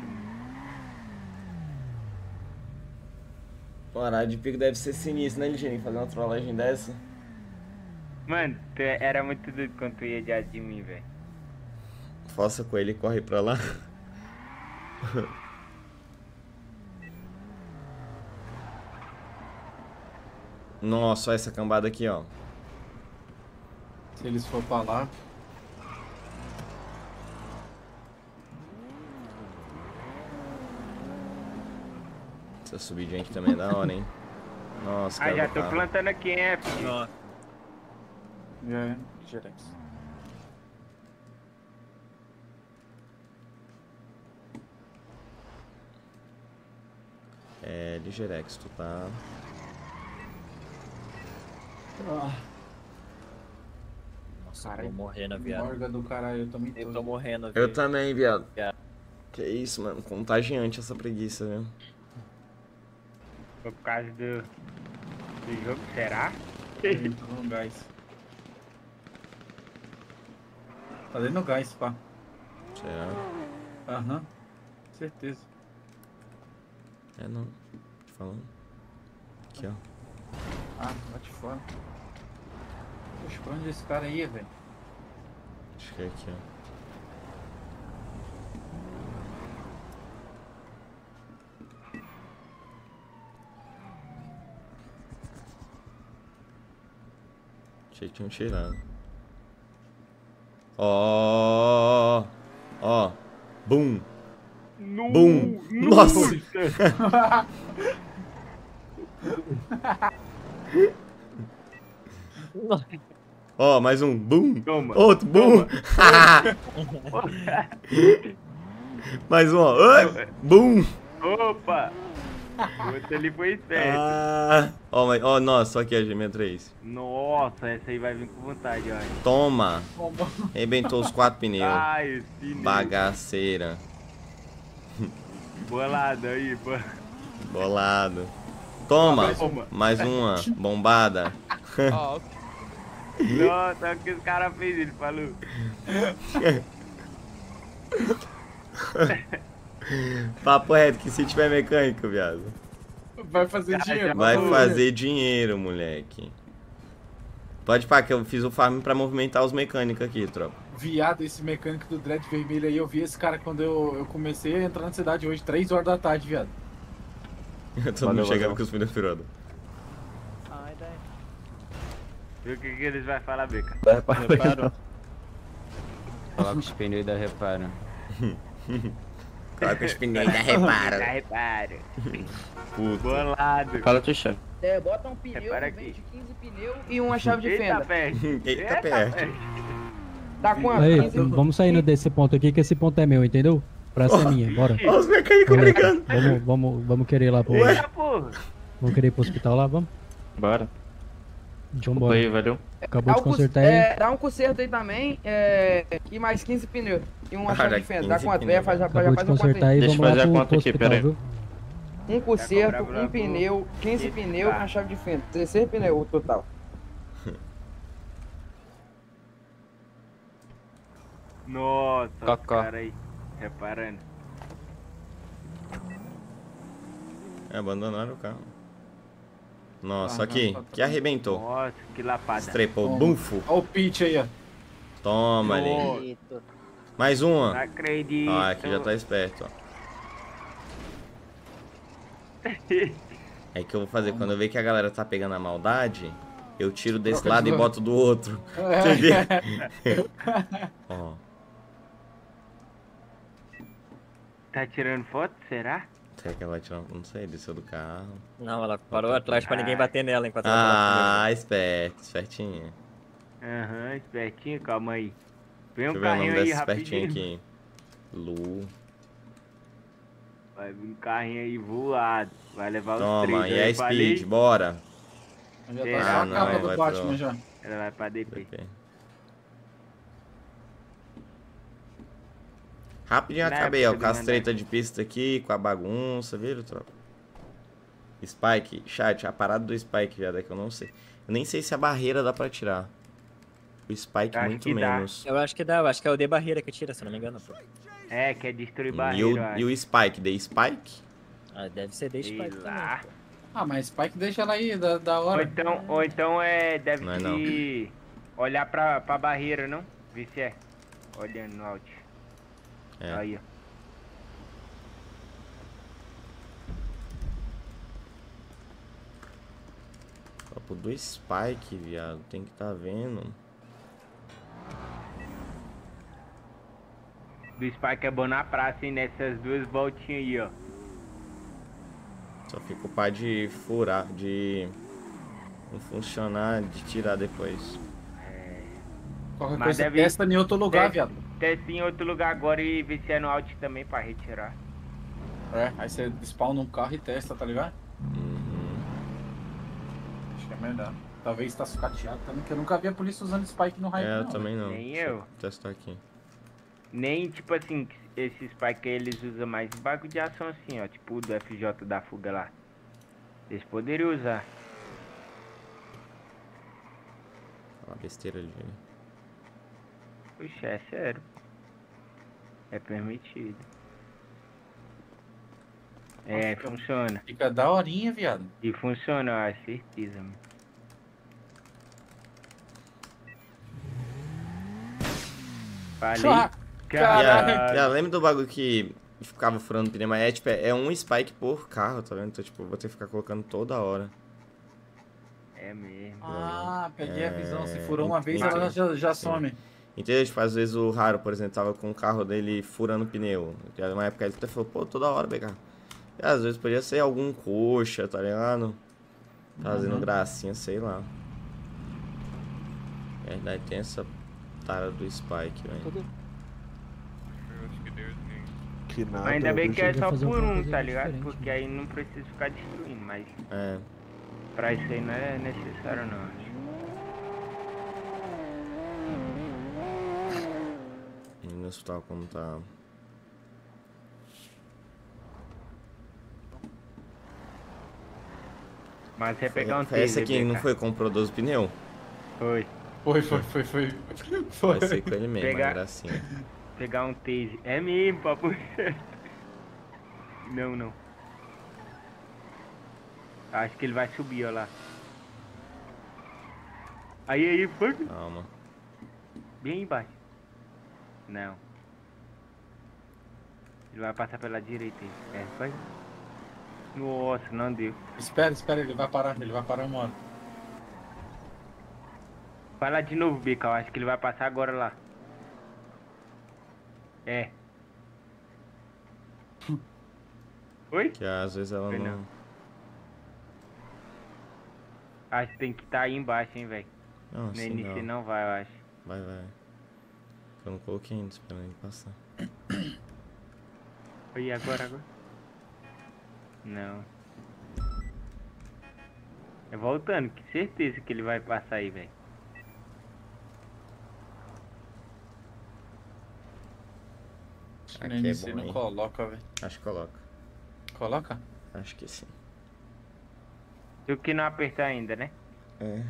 O horário de pico deve ser sinistro, né, Liginho? Fazer uma trollagem dessa. Mano, tu era muito doido quando tu ia diante de mim, velho. Faça com ele e corre pra lá. Nossa, olha essa cambada aqui, ó. Se eles for pra lá... Essa subidinha aqui também é da hora, hein? Nossa, cara. Ah, já tô plantando aqui, hein? Gerex. É, Ligerex, tu tá... Nossa, caralho, eu tô morrendo, viado. Morga do caralho, eu também tô morrendo, viado. Eu também, viado. Que isso, mano. Contagiante essa preguiça, viu? Foi por causa do jogo, será? Tô no gás. Tá dentro do gás, pá. Será? Aham. Certeza. É, não. Tô falando. Aqui, ó. Ah, bate fora. Poxa, pra onde esse cara ia, velho? Acho que é aqui, ó. Achei que tinham tirado. Ó, ó, bum, bum, nossa. Ó, mais um, bum, outro, bum. Mais um, ó, bum. Opa. O outro ali foi esperto. Ó, nossa, só que a GM3. Nossa, essa aí vai vir com vontade, olha. Toma! Arrebentou os 4 pneus. Ai, pneu. Bagaceira. Bolado aí, pô. Bolado. Toma! Mais uma. Bombada. Nossa, olha o que os caras fez, ele falou. Papo reto, que se tiver mecânico, viado. Vai fazer dinheiro. Vai fazer dinheiro, moleque. Pode pá, que eu fiz o farm pra movimentar os mecânicos aqui, tropa. Viado, esse mecânico do dread vermelho aí, eu vi esse cara quando eu comecei a entrar na cidade hoje, 3 horas da tarde, viado. Todo mundo chegava com os filhos furados. Viu o que eles vão falar, Beca? Dá reparo. Falar com os pneus e dá reparo. Coloca os pneus e dá reparo. Dá reparo. Puta. Bolado. Fala, Tuxa. É, bota um pneu, vende 15 pneus e uma chave de fenda. Eita pé. Tá com a aí, 15... Vamos saindo desse ponto aqui, que esse ponto é meu, entendeu? Praça é minha, bora. Olha os mecânicos brigando. Vamos querer ir lá pro... Vamos querer ir pro hospital lá, vamos? Bora. Desculpa aí, valeu. Acabou de consertar aí. É, dá um conserto aí também, e mais 15 pneus. E uma chave de fenda, dá com a véia, faz a conta aí. Deixa eu fazer a conta aqui, pera aí. Um conserto, um pneu, 15 pneus, uma chave de fenda. 16 pneus total. Nossa, Cacá. Cara aí, reparando. É, abandonaram o carro. Nossa, aqui, que arrebentou. Nossa, que lapada. Estrepou, toma. Bufo. Olha o pitch aí, ó. Toma ali. Mais uma. Não acredito. Ah, aqui já tá esperto, ó. É que eu vou fazer, quando eu ver que a galera tá pegando a maldade, eu tiro desse lado e boto do outro. Entendeu? Ó. Tá tirando foto, será? Será que ela vai tirar? Não sei, desceu do carro. Não, ela parou atrás pra ninguém bater nela enquanto ela... Ah, esperto, espertinha. Aham, espertinho, calma aí. Vem um carrinho aí, rapidinho. Aqui. Lu. Vai vir um carrinho aí voado. Vai levar os três. Toma, e é speed, bora. Já tá só a capa do Batman já. Ela vai pra DP. Rapidinho acabei, ó. Com as treta de pista aqui, com a bagunça, viram, tropa? Spike, chat, a parada do Spike, viado, é que eu não sei. Eu nem sei se a barreira dá pra tirar. O Spike muito menos. Eu acho que dá, eu acho que é o de barreira que tira, se não me engano. Pô. É, quer destruir barreira. E o Spike, de Spike? Ah, deve ser de Spike lá. Também, ah, mas Spike deixa ela aí, da hora. Ou então é, deve de olhar pra barreira, não? Vê se é. Olhando no out. É. Aí, ó. Papo do Spike, viado. Tem que tá vendo. Do Spike é bom na praça, hein? Nessas duas voltinhas aí, ó. Só fica o par de furar, de não funcionar, de tirar depois. É. Qualquer mas coisa deve... testa em outro lugar, viado. Testa em outro lugar agora e vê se é no out também pra retirar. É, aí você spawna um carro e testa, tá ligado? Uhum. Acho que é melhor. Talvez tá sucateado também, que eu nunca vi a polícia usando spike no raio. É, eu também não. Nem eu. Testar aqui. Nem, tipo assim, esses spike eles usam mais bagulho de ação assim, ó. Tipo o do FJ da fuga lá. Eles poderiam usar. Olha a besteira ali. Puxa, é sério. É permitido. É, nossa, funciona. Fica da horinha, viado. E funciona, ó, certeza, mano. Falei. Já lembra do bagulho que ficava furando pneu? É tipo, é um spike por carro, tá vendo? Então, tipo, vou ter que ficar colocando toda hora. É mesmo. Ah, peguei a visão. Se furou uma vez, ela já some. Entendeu? Tipo, às vezes o Raro, por exemplo, tava com o carro dele furando pneu. Uma época ele até falou, pô, toda hora pegar. E às vezes podia ser algum coxa, tá ligado? Fazendo gracinha, sei lá. É, daí tem essa tara do Spike, velho. Mas ainda bem que é só por um, tá ligado? Porque aí não precisa ficar destruindo, mas... É. Pra isso aí não é necessário, não, acho. E no hospital como tá... Mas você pegar um tênis... Essa aqui não foi comprou 12 pneus? Foi. Foi. Vai ser com ele mesmo, pegar... gracinha. Pegar um taser. É mesmo, papo. Não, não. Acho que ele vai subir, ó lá. Aí, foi. Calma. Bem embaixo. Não. Ele vai passar pela direita aí. É, foi. Nossa, não deu. Espera, ele vai parar uma hora. Vai lá de novo, BK, eu acho que ele vai passar agora lá. É. Oi? Que às vezes ela não... Acho que tem que estar aí embaixo, hein, velho. Não, assim no início não vai, eu acho. Vai. Eu não coloquei ainda, esperando ele passar. Oi, agora? Não. É voltando, que certeza que ele vai passar aí, velho. Aqui é bom, não coloca, velho. Acho que coloca. Coloca? Acho que sim. E o que não apertar ainda, né? É.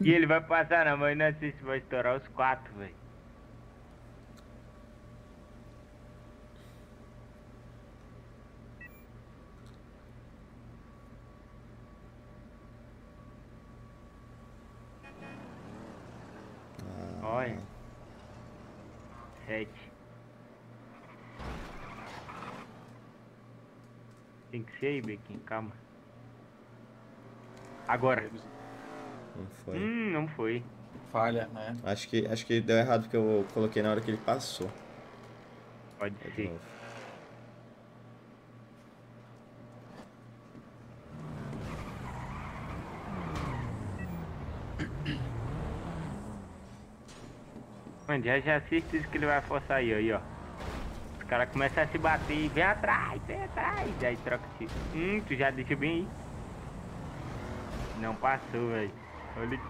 E ele vai passar na mão e não assiste, vai estourar os 4, velho. Olha. 7. 5, 6, Bequim, calma. Agora. Não foi. Não foi. Falha, né? Acho que deu errado porque eu coloquei na hora que ele passou. Pode ser. Mano, já assiste isso que ele vai forçar aí, ó. Os caras começam a se bater, vem atrás, aí troca de... tu já deixa bem aí. Não passou, velho. Olha aqui.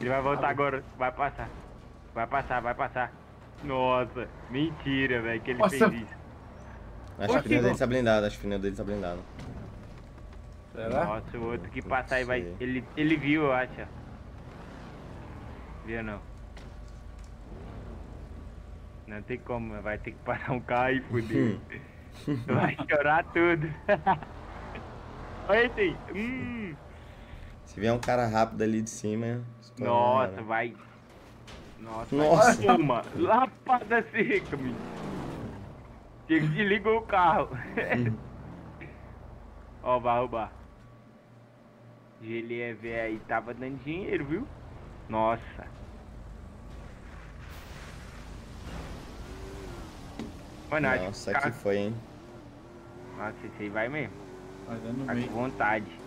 Ele vai voltar agora, vai passar. Vai passar, vai passar. Nossa, mentira, velho, que ele fez isso. Acho que o pneu dele tá blindado, acho que o pneu dele tá blindado. Será? Nossa, o outro que passar aí vai... Ele viu, eu acho. Viu não? Não tem como, vai ter que parar um carro e fuder. Vai chorar tudo. Eita, se vier um cara rápido ali de cima... Nossa, vai... Nossa, vai uma lapada seca, menino. Desliga o carro. Ó, vai roubar. GLEV aí tava dando dinheiro, viu? Nossa. Mano, nossa, aqui foi, hein? Nossa, esse aí vai mesmo. Vai dando meio. Tá com vontade.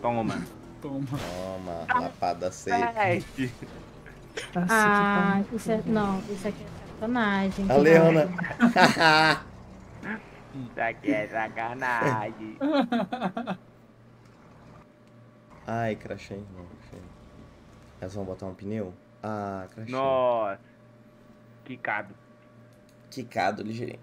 Toma. Toma, lapada seca. Ah, isso é... Não, isso aqui é sacanagem. A Leona. Isso aqui é sacanagem. Ai, crachei. Não, crachei. Elas vão botar um pneu? Ah, crachei. Nossa. Que cado. Quicado ligeirinho.